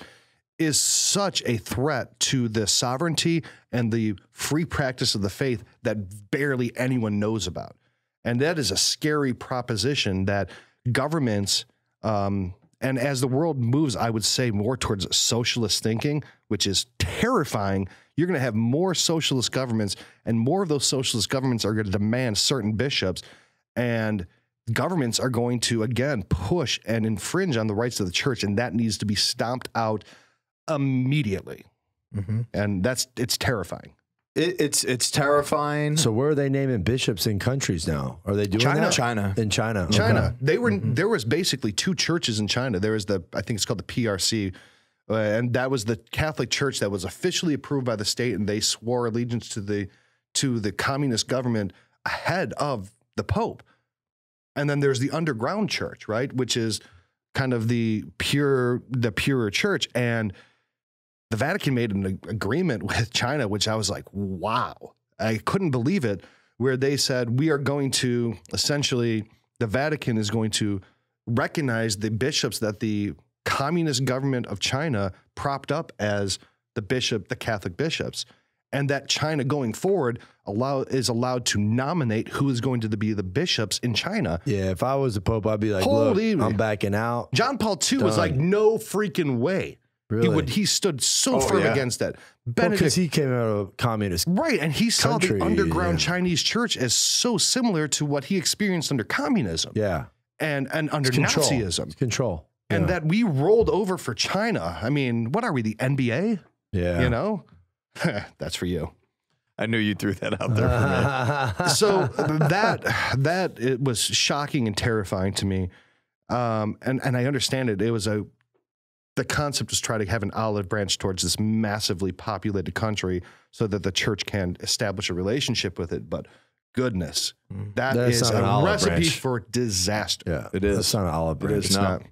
is such a threat to the sovereignty and the free practice of the faith that barely anyone knows about. And that is a scary proposition that governments, um, and as the world moves, I would say more towards socialist thinking, which is terrifying. You're going to have more socialist governments, and more of those socialist governments are going to demand certain bishops, and governments are going to, again, push and infringe on the rights of the church, and that needs to be stomped out immediately. Mm-hmm. And that's it's terrifying. It, it's it's terrifying. So where are they naming bishops in countries now? Are they doing China? That? China, in China, China. Okay. They were mm-hmm. there was basically two churches in China. There was the I think it's called the P R C, uh, and that was the Catholic Church that was officially approved by the state, and they swore allegiance to the to the communist government ahead of the Pope. And then there's the underground church, right, which is kind of the pure the purer church and. The Vatican made an agreement with China, which I was like, wow, I couldn't believe it, where they said we are going to essentially, the Vatican is going to recognize the bishops that the communist government of China propped up as the bishop, the Catholic bishops, and that China going forward allow is allowed to nominate who is going to be the bishops in China. Yeah, if I was the Pope, I'd be like, holy, look, I'm backing out. John Paul the Second Done. Was like, no freaking way. Really? He would. He stood so oh, firm yeah. against that. Benedict, because well, he came out of communist right, and he saw country, the underground yeah. Chinese church as so similar to what he experienced under communism. Yeah, and and under it's control. Nazism, it's control, and yeah. that we rolled over for China. I mean, what are we, the N B A? Yeah, you know, that's for you. I knew you threw that out there for me. So that that it was shocking and terrifying to me, um, and and I understand it. It was a The concept is try to have an olive branch towards this massively populated country so that the church can establish a relationship with it. But goodness, that That's is a recipe branch. For disaster. Yeah, it is. That's not an olive branch. It is it's not. not.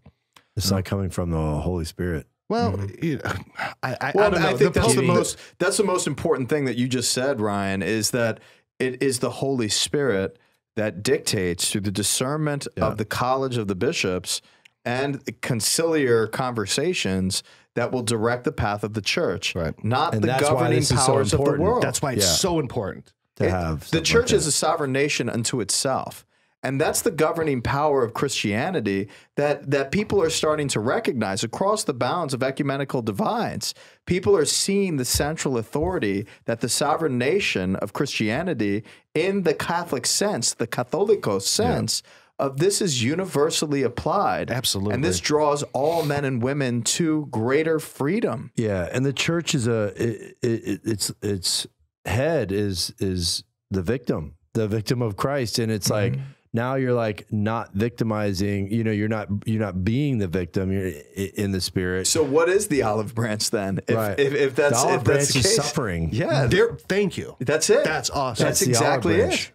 It's not coming from the Holy Spirit. Well, mm-hmm. you know, I, I, well, I, don't I, know. I think the that's the most. That's the most important thing that you just said, Ryan. Is that it is the Holy Spirit that dictates through the discernment yeah. of the College of the Bishops. And conciliar conversations that will direct the path of the church, right. not and the governing powers so of the world. That's why it's yeah. so important to it, have the church like is a sovereign nation unto itself. And that's the governing power of Christianity that, that people are starting to recognize across the bounds of ecumenical divides. People are seeing the central authority that the sovereign nation of Christianity in the Catholic sense, the Catholicos sense, yeah. Of this is universally applied. Absolutely. And this draws all men and women to greater freedom. Yeah, and the church is a it, it, it's its head is is the victim, the victim of Christ, and it's mm-hmm. like now you're like not victimizing, you know, you're not you're not being the victim, you're in the spirit. So what is the olive branch then? If right. if, if that's the olive if branch that's the is case, suffering. Yeah. There, thank you. That's it. That's awesome. That's, that's exactly it.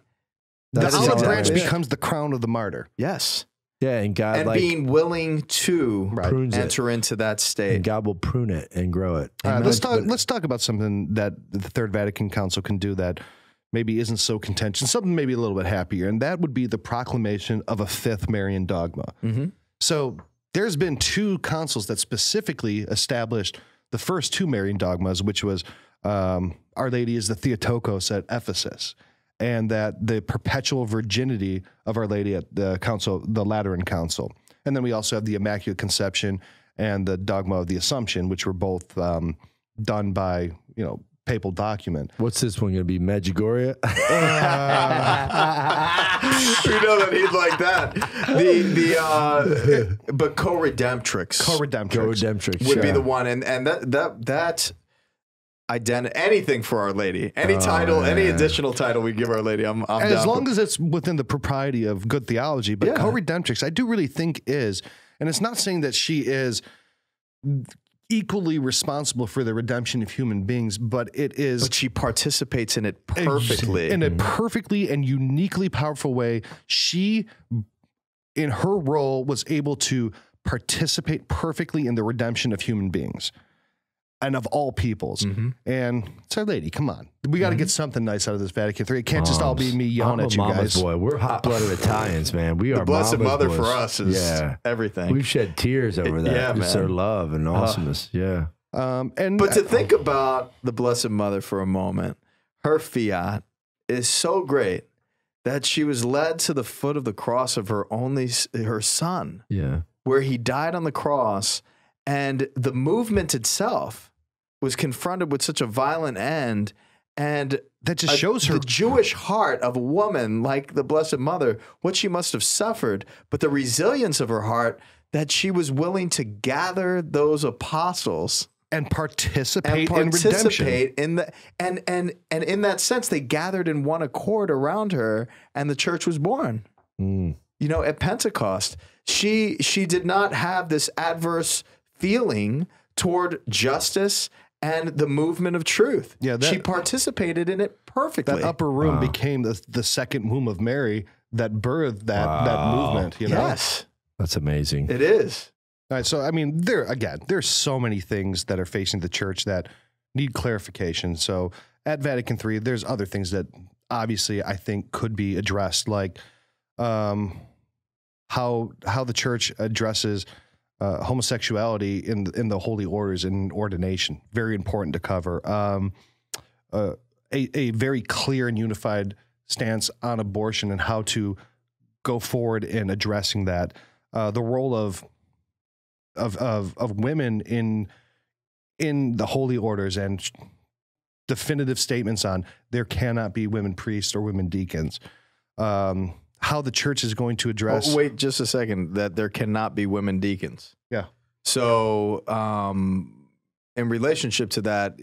That's the olive branch becomes the crown of the martyr. Yes. Yeah, and God and like, being willing to right. enter it. Into that state. And God will prune it and grow it. All right, let's talk. Let's talk about something that the Third Vatican Council can do that maybe isn't so contentious. Something maybe a little bit happier, and that would be the proclamation of a fifth Marian dogma. Mm-hmm. So there's been two councils that specifically established the first two Marian dogmas, which was um, Our Lady is the Theotokos at Ephesus. And that the perpetual virginity of Our Lady at the council, the Lateran council. And then we also have the Immaculate Conception and the dogma of the Assumption, which were both um, done by, you know, papal document. What's this one going to be? Medjugorje? Uh, you know that he'd like that. The, the, uh, but co-redemptrix. Co-redemptrix. Co-redemptrix. Would yeah. be the one. And, and that, that, that. Ident anything for Our Lady, any oh, title, man. Any additional title we give Our Lady, I'm, I'm and down. As long as it's within the propriety of good theology, but yeah. co-redemptrix, I do really think is, and it's not saying that she is equally responsible for the redemption of human beings, but it is. But she participates in it perfectly. In a perfectly and uniquely powerful way. She, in her role, was able to participate perfectly in the redemption of human beings. And of all peoples. Mm-hmm. And it's Our Lady, come on. We got to mm-hmm. get something nice out of this Vatican three. It can't Moms. Just all be me yelling I'm at you mama's guys. Boy. We're hot-blooded Italians, man. We the are Blessed Mother boys. For us is yeah. everything. We've shed tears over that. It, yeah, just man. Their love and awesomeness. Uh, yeah. Um, and but to think about the Blessed Mother for a moment, her fiat is so great that she was led to the foot of the cross of her only her son. Yeah. Where he died on the cross. And the movement itself was confronted with such a violent end, and that just a, shows her the Jewish heart of a woman like the Blessed Mother, what she must have suffered, but the resilience of her heart that she was willing to gather those apostles And participate, and participate in redemption. In the, and, and, and in that sense, they gathered in one accord around her, and the church was born. Mm. You know, at Pentecost, she, she did not have this adverse feeling toward justice and the movement of truth. Yeah, that, she participated in it perfectly. That upper room wow. became the, the second womb of Mary that birthed that, wow. that movement. You know? Yes. That's amazing. It is. All right, so, I mean, there, again, there's so many things that are facing the church that need clarification. So at Vatican three, there's other things that obviously I think could be addressed, like um, how how the church addresses uh, homosexuality in, in the holy orders and ordination. Very important to cover. Um, uh, a, a very clear and unified stance on abortion and how to go forward in addressing that. Uh, the role of... Of, of of women in in the holy orders, and definitive statements on there cannot be women priests or women deacons. Um, how the church is going to address? Oh, wait, just a second. That there cannot be women deacons. Yeah. So, um, in relationship to that,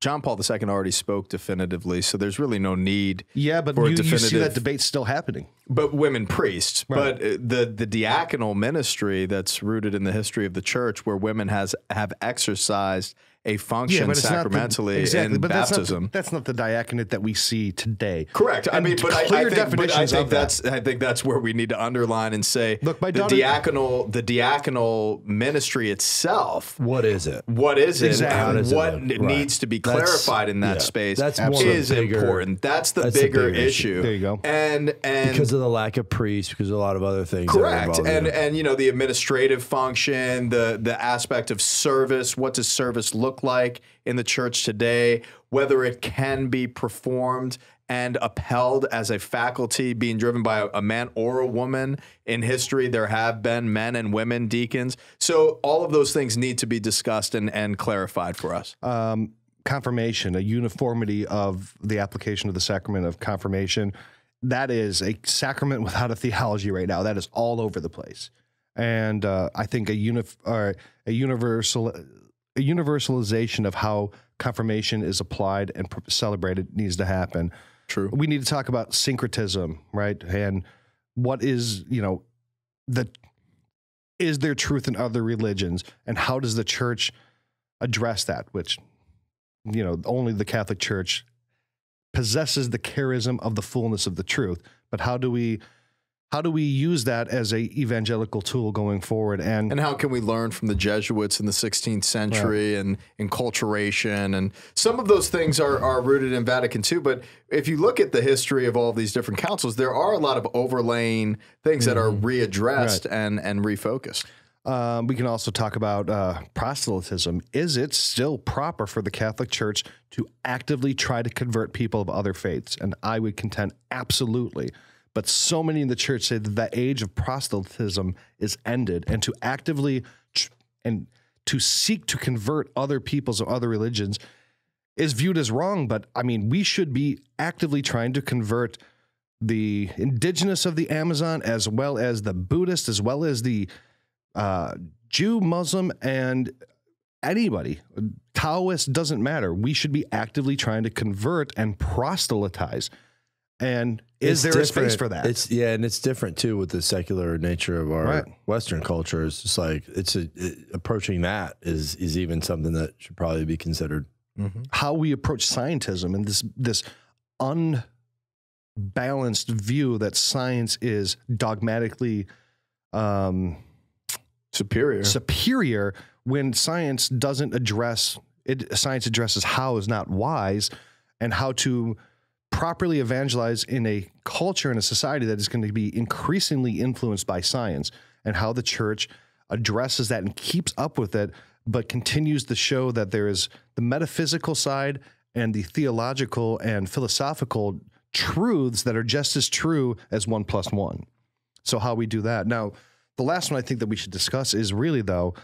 John Paul the Second already spoke definitively, so there's really no need. Yeah, but for you, you see that debate still happening. But women priests, right. But the the diaconal ministry that's rooted in the history of the church, where women has have exercised a function yeah, but sacramentally the, exactly, in but baptism. That's not, the, that's not the diaconate that we see today. Correct. And I mean, but I, I think, but I think that's that. I think that's where we need to underline and say Look, my the daughter, diaconal the diaconal ministry itself. What is it? What is it? Exactly. And what it right. needs to be clear. Clarified in that yeah, space that's is bigger, important. That's the that's bigger the issue. issue. There you go. And and because of the lack of priests, because of a lot of other things. Correct. And in. and you know, the administrative function, the the aspect of service. What does service look like in the church today? Whether it can be performed and upheld as a faculty being driven by a man or a woman. In history, there have been men and women deacons. So all of those things need to be discussed and and clarified for us. Um, Confirmation, a uniformity of the application of the sacrament of confirmation. That is a sacrament without a theology right now. That is all over the place. And uh, I think a, unif or a, universal, a universalization of how confirmation is applied and celebrated needs to happen. True. We need to talk about syncretism, right? And what is, you know, the, is there truth in other religions? And how does the church address that, which... You know, only the Catholic Church possesses the charism of the fullness of the truth. But how do we, how do we use that as a evangelical tool going forward? And and how can we learn from the Jesuits in the sixteenth century yeah. and enculturation, and some of those things are are rooted in Vatican two. But if you look at the history of all of these different councils, there are a lot of overlaying things mm-hmm. that are readdressed right. and and refocused. Um, we can also talk about uh, proselytism. Is it still proper for the Catholic Church to actively try to convert people of other faiths? And I would contend absolutely. But so many in the church say that the age of proselytism is ended, and to actively tr and to seek to convert other peoples of other religions is viewed as wrong. But I mean, we should be actively trying to convert the indigenous of the Amazon, as well as the Buddhist, as well as the Uh, Jew, Muslim, and anybody, Taoist, doesn't matter. We should be actively trying to convert and proselytize. And is there a space for that? It's, yeah, and it's different, too, with the secular nature of our right. Western culture. It's just like, it's a, it, approaching that is is even something that should probably be considered. Mm-hmm. How we approach scientism and this, this unbalanced view that science is dogmatically... Um, Superior. Superior when science doesn't address it. Science addresses how is not wise, and how to properly evangelize in a culture and a society that is going to be increasingly influenced by science, and how the church addresses that and keeps up with it, but continues to show that there is the metaphysical side and the theological and philosophical truths that are just as true as one plus one. So how we do that now. The last one I think that we should discuss is really, though,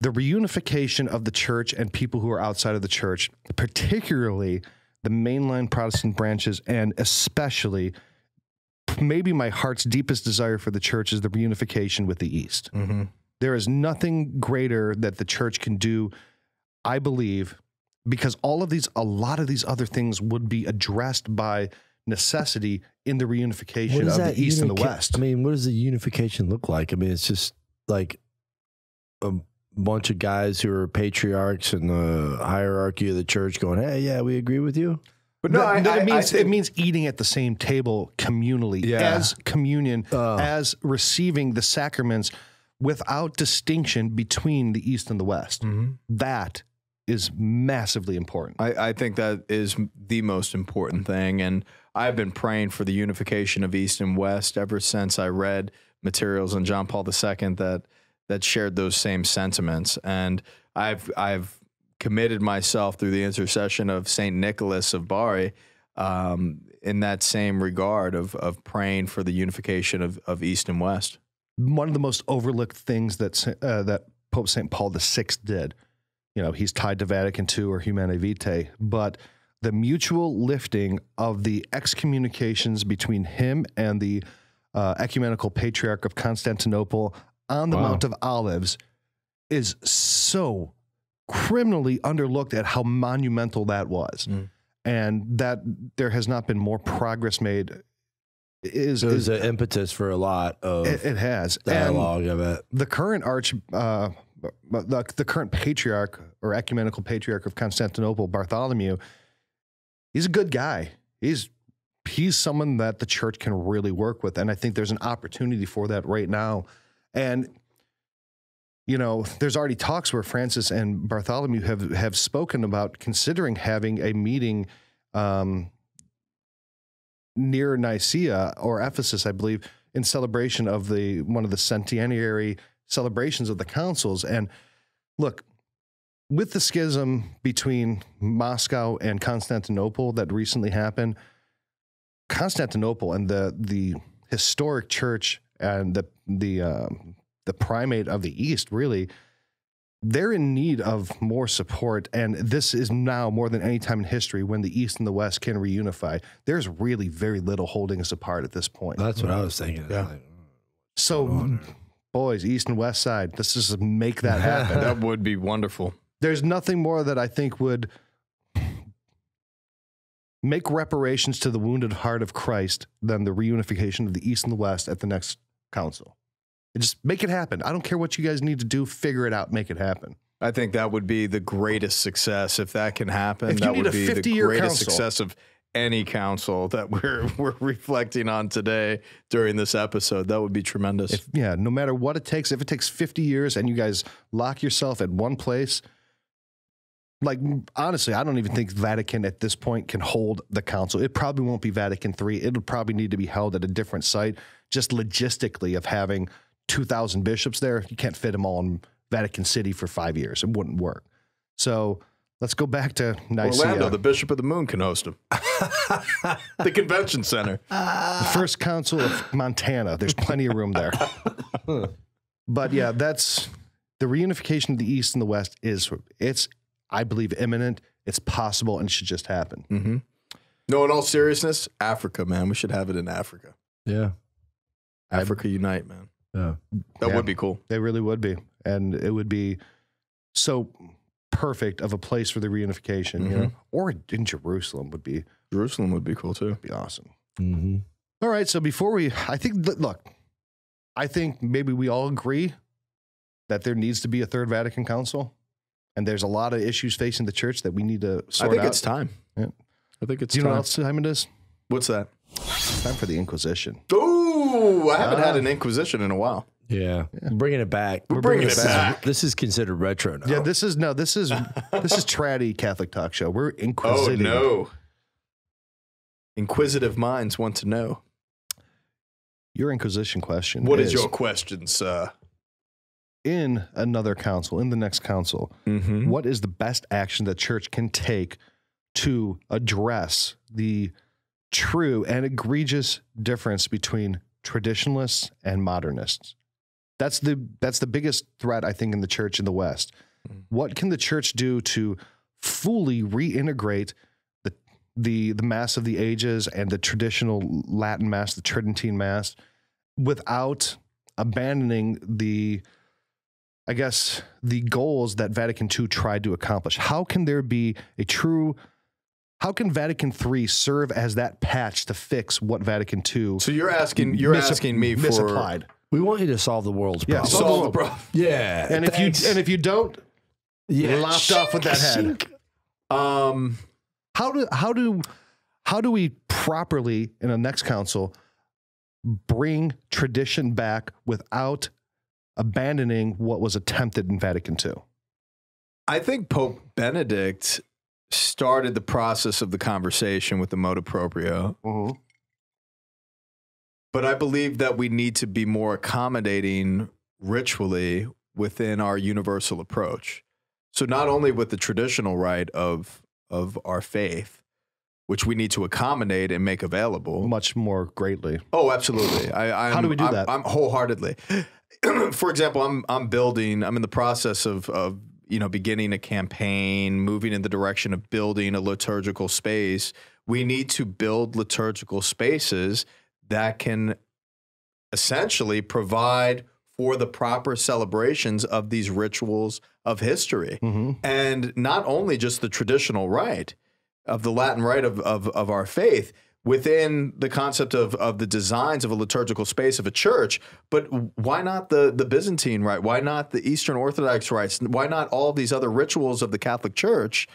the reunification of the church and people who are outside of the church, particularly the mainline Protestant branches, and especially maybe my heart's deepest desire for the church is the reunification with the East. Mm-hmm. There is nothing greater that the church can do I believe, because all of these, a lot of these other things would be addressed by necessity in the reunification of the East and the West. I mean, what does the unification look like? I mean, it's just like a bunch of guys who are patriarchs in the hierarchy of the church going, hey, yeah, we agree with you. But no, no, I, no it, I, means, I think, it means eating at the same table communally, yeah. as communion, uh, as receiving the sacraments without distinction between the East and the West. Mm-hmm. That is massively important. I, I think that is the most important thing. And I've been praying for the unification of East and West ever since I read materials on John Paul the Second that that shared those same sentiments. And I've I've committed myself through the intercession of Saint Nicholas of Bari um, in that same regard of, of praying for the unification of, of East and West. One of the most overlooked things that, uh, that Pope Saint Paul the Sixth did, you know, he's tied to Vatican Two or Humanae Vitae, but the mutual lifting of the excommunications between him and the uh, Ecumenical Patriarch of Constantinople on the wow. Mount of Olives is so criminally underlooked at how monumental that was. Mm. And that there has not been more progress made. Is, it was is, an impetus for a lot of it, it has. dialogue and of it. The current arch, uh, the, the current patriarch or ecumenical patriarch of Constantinople, Bartholomew, he's a good guy. He's, he's someone that the church can really work with. And I think there's an opportunity for that right now. And, you know, there's already talks where Francis and Bartholomew have, have spoken about considering having a meeting, um, near Nicaea or Ephesus, I believe, in celebration of the one of the centenary celebrations of the councils. And look, with the schism between Moscow and Constantinople that recently happened, Constantinople and the the historic church and the the um, the primate of the East, really, they're in need of more support, and this is now more than any time in history when the East and the West can reunify. There's really very little holding us apart at this point. That's what I was thinking. Yeah. Like, so, boys, East and West side, let's just make that happen. That would be wonderful. There's nothing more that I think would make reparations to the wounded heart of Christ than the reunification of the East and the West at the next council. Just make it happen. I don't care what you guys need to do. Figure it out. Make it happen. I think that would be the greatest success if that can happen. That would be the greatest success of any council that we're we're reflecting on today during this episode. That would be tremendous. If, yeah, no matter what it takes. If it takes fifty years and you guys lock yourself at one place, like, honestly, I don't even think Vatican at this point can hold the council. It probably won't be Vatican Three. It'll probably need to be held at a different site, just logistically of having two thousand bishops there. You can't fit them all in Vatican City for five years. It wouldn't work. So let's go back to Nicaea. Orlando, the Bishop of the Moon can host them. The Convention Center. The First Council of Montana. There's plenty of room there. But yeah, that's the reunification of the East and the West is, it's, I believe, imminent. It's possible and should just happen. Mm-hmm. No, in all seriousness, Africa, man. We should have it in Africa. Yeah. Africa Unite, man. Yeah. That yeah, would be cool. They really would be. And it would be so perfect of a place for the reunification. Mm-hmm. You know? Or in Jerusalem would be. Jerusalem would be cool too. That'd be awesome. Mm-hmm. All right. So before we, I think, look, I think maybe we all agree that there needs to be a third Vatican Council. And there's a lot of issues facing the church that we need to sort out. I think out. it's time. Yeah. I think it's Do you time. know what else time it is? What's that? It's time for the Inquisition. Ooh. Ooh, I haven't uh, had an Inquisition in a while. Yeah, yeah. Bringing it back. We're, We're bringing, bringing it back. back. This is considered retro now. Yeah, this is no. This is this is tratty Catholic talk show. We're inquisitive. Oh no! Inquisitive minds want to know your Inquisition question. What is, is your question, sir? In another council, in the next council, mm-hmm. what is the best action the church can take to address the true and egregious difference between traditionalists and modernists? That's the that's the biggest threat, I think, in the church in the West. What can the church do to fully reintegrate the the the Mass of the Ages and the traditional Latin Mass, the Tridentine Mass, without abandoning the I guess, the goals that Vatican Two tried to accomplish. How can there be a true... How can Vatican Three serve as that patch to fix what Vatican Two... So you're asking, you're asking me for... Misapplied. We want you to solve the world's problem. Yeah, solve, solve the problem. Yeah. And if, you, and if you don't, yeah. you're lopped off with that head. Um, how do, how do, how do we properly, in the next council, bring tradition back without abandoning what was attempted in Vatican Two? I think Pope Benedict... started the process of the conversation with the motu proprio. Mm-hmm. But I believe that we need to be more accommodating ritually within our universal approach. So not only with the traditional rite of, of our faith, which we need to accommodate and make available. Much more greatly. Oh, absolutely. I, I'm, How do we do I'm, that? I'm wholeheartedly. For example, I'm, I'm building, I'm in the process of, of you know, beginning a campaign, moving in the direction of building a liturgical space. We need to build liturgical spaces that can essentially provide for the proper celebrations of these rituals of history. Mm-hmm. And not only just the traditional rite of the Latin rite of, of, of our faith, within the concept of, of the designs of a liturgical space of a church, but why not the, the Byzantine rite? Why not the Eastern Orthodox rites? Why not all these other rituals of the Catholic Church?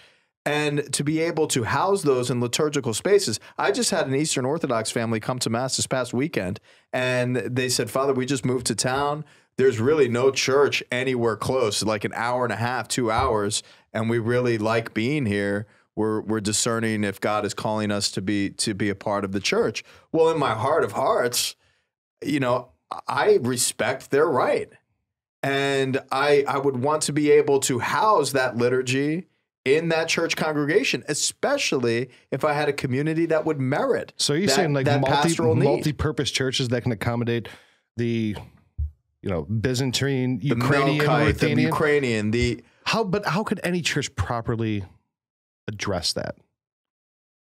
And to be able to house those in liturgical spaces. I just had an Eastern Orthodox family come to Mass this past weekend, and they said, Father, we just moved to town. There's really no church anywhere close, like an hour and a half, two hours, and we really like being here. We're, we're discerning if God is calling us to be to be a part of the church. Well, in my heart of hearts, you know, I respect their right. And I, I would want to be able to house that liturgy in that church congregation, especially if I had a community that would merit. So you're that, saying like that multi, multi-purpose churches that can accommodate the, you know, Byzantine, the Ukrainian, Melkite, the Ukrainian, the... How, but how could any church properly... address that?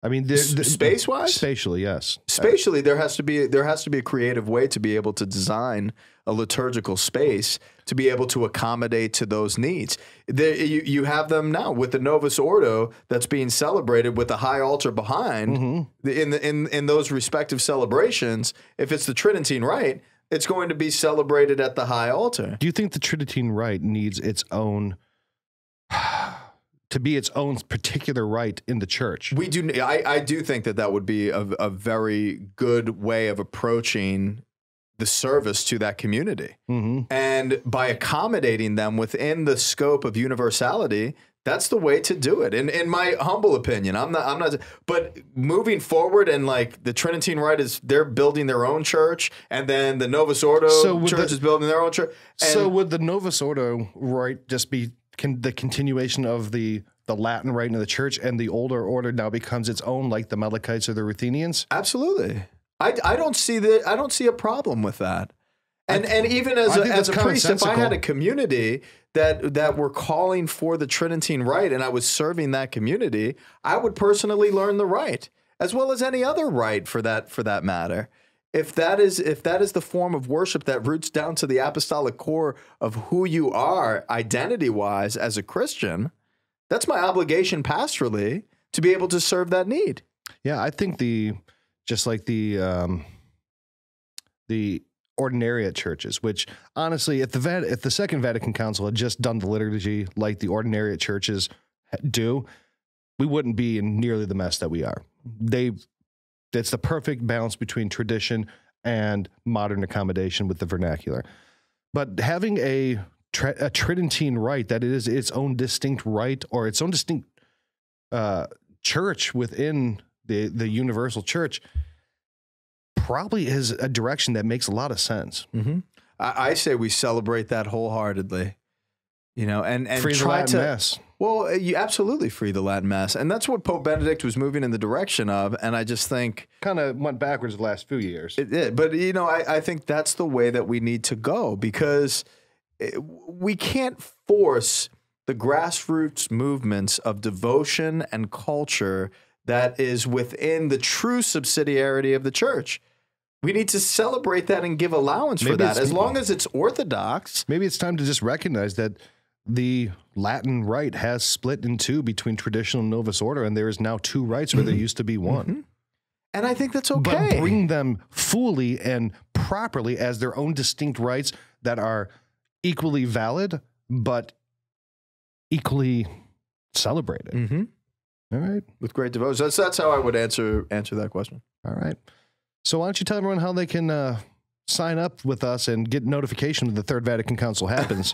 I mean, the, the, space wise, spatially, yes. Spatially, there has to be there has to be a creative way to be able to design a liturgical space to be able to accommodate to those needs. There, you you have them now with the Novus Ordo that's being celebrated with the high altar behind. Mm-hmm. in the, in in those respective celebrations. If it's the Tridentine rite, it's going to be celebrated at the high altar. Do you think the Tridentine rite needs its own? To be its own particular rite in the church. We do. I, I do think that that would be a, a very good way of approaching the service to that community. Mm-hmm. And by accommodating them within the scope of universality, that's the way to do it. In, in my humble opinion, I'm not, I'm not, but moving forward and like the Tridentine rite is they're building their own church. And then the Novus Ordo so church the, is building their own church. And so would the Novus Ordo rite just be, Can the continuation of the the Latin rite in the church and the older order now becomes its own, like the Melkites or the Ruthenians? Absolutely, I, I don't see that. I don't see a problem with that. And I, and even as a, as a priest, if I had a community that that were calling for the Tridentine rite and I was serving that community, I would personally learn the rite as well as any other rite for that for that matter. If that is if that is the form of worship that roots down to the apostolic core of who you are identity-wise as a Christian, that's my obligation pastorally to be able to serve that need. Yeah, I think the just like the um, the Ordinariate churches, which honestly, if the Vat if the Second Vatican Council had just done the liturgy like the Ordinariate churches do, we wouldn't be in nearly the mess that we are. They've It's the perfect balance between tradition and modern accommodation with the vernacular. But having a, a Tridentine rite that it is its own distinct rite or its own distinct uh, church within the, the universal church probably is a direction that makes a lot of sense. Mm-hmm. I, I say we celebrate that wholeheartedly. You know, and, and free the try Latin to, Mass. Well, you absolutely free the Latin Mass. And that's what Pope Benedict was moving in the direction of. And I just think... Kind of went backwards the last few years. It did. But, you know, I, I think that's the way that we need to go because it, we can't force the grassroots movements of devotion and culture that is within the true subsidiarity of the church. We need to celebrate that and give allowance maybe for that, as long as it's orthodox. Maybe it's time to just recognize that the Latin rite has split in two between traditional Novus Ordo, and there is now two rites where mm-hmm. there used to be one. Mm-hmm. And I think that's okay. But bring them fully and properly as their own distinct rites that are equally valid, but equally celebrated. Mm-hmm. All right. With great devotion. That's, that's how I would answer answer that question. All right. So why don't you tell everyone how they can uh, sign up with us and get notification when the Third Vatican Council happens.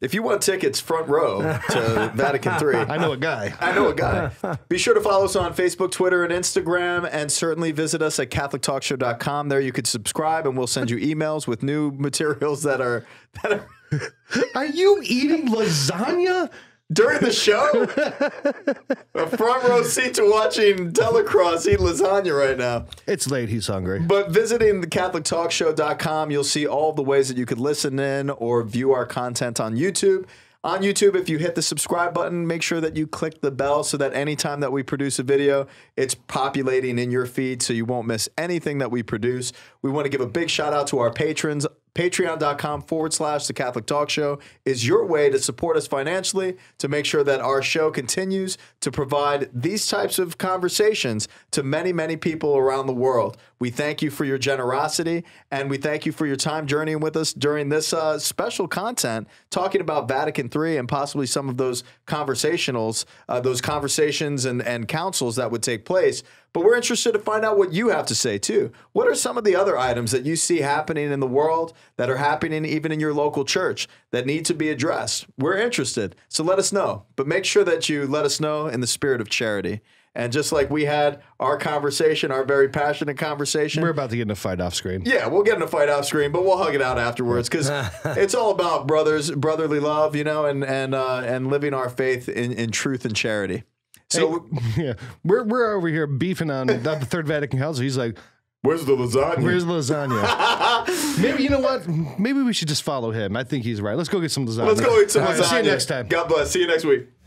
If you want tickets front row to Vatican three. I know a guy. I know a guy. Be sure to follow us on Facebook, Twitter, and Instagram, and certainly visit us at Catholic Talk Show dot com. There you could subscribe, and we'll send you emails with new materials that are... That are, are you eating lasagna? During the show? A front row seat to watching Delacroix eat lasagna right now. It's late. He's hungry. But visiting the Catholic Talk Show dot com, you'll see all the ways that you could listen in or view our content on YouTube. On YouTube, if you hit the subscribe button, make sure that you click the bell so that anytime that we produce a video, it's populating in your feed so you won't miss anything that we produce. We want to give a big shout out to our patrons. Patreon.com forward slash The Catholic Talk Show is your way to support us financially to make sure that our show continues to provide these types of conversations to many, many people around the world. We thank you for your generosity, and we thank you for your time journeying with us during this uh, special content, talking about Vatican three and possibly some of those conversationals, uh, those conversations and, and councils that would take place. But we're interested to find out what you have to say, too. What are some of the other items that you see happening in the world, that are happening even in your local church, that need to be addressed? We're interested, so let us know. But make sure that you let us know in the spirit of charity. And just like we had our conversation, our very passionate conversation. We're about to get in a fight off screen. Yeah, we'll get in a fight off screen, but we'll hug it out afterwards because it's all about brothers, brotherly love, you know, and, and, uh, and living our faith in, in truth and charity. So hey, yeah, we're we're over here beefing on the Third Vatican Council. He's like, "Where's the lasagna? Where's the lasagna?" Maybe you know what? Maybe we should just follow him. I think he's right. Let's go get some lasagna. Let's go eat some All lasagna. Right, see you next time. God bless. See you next week.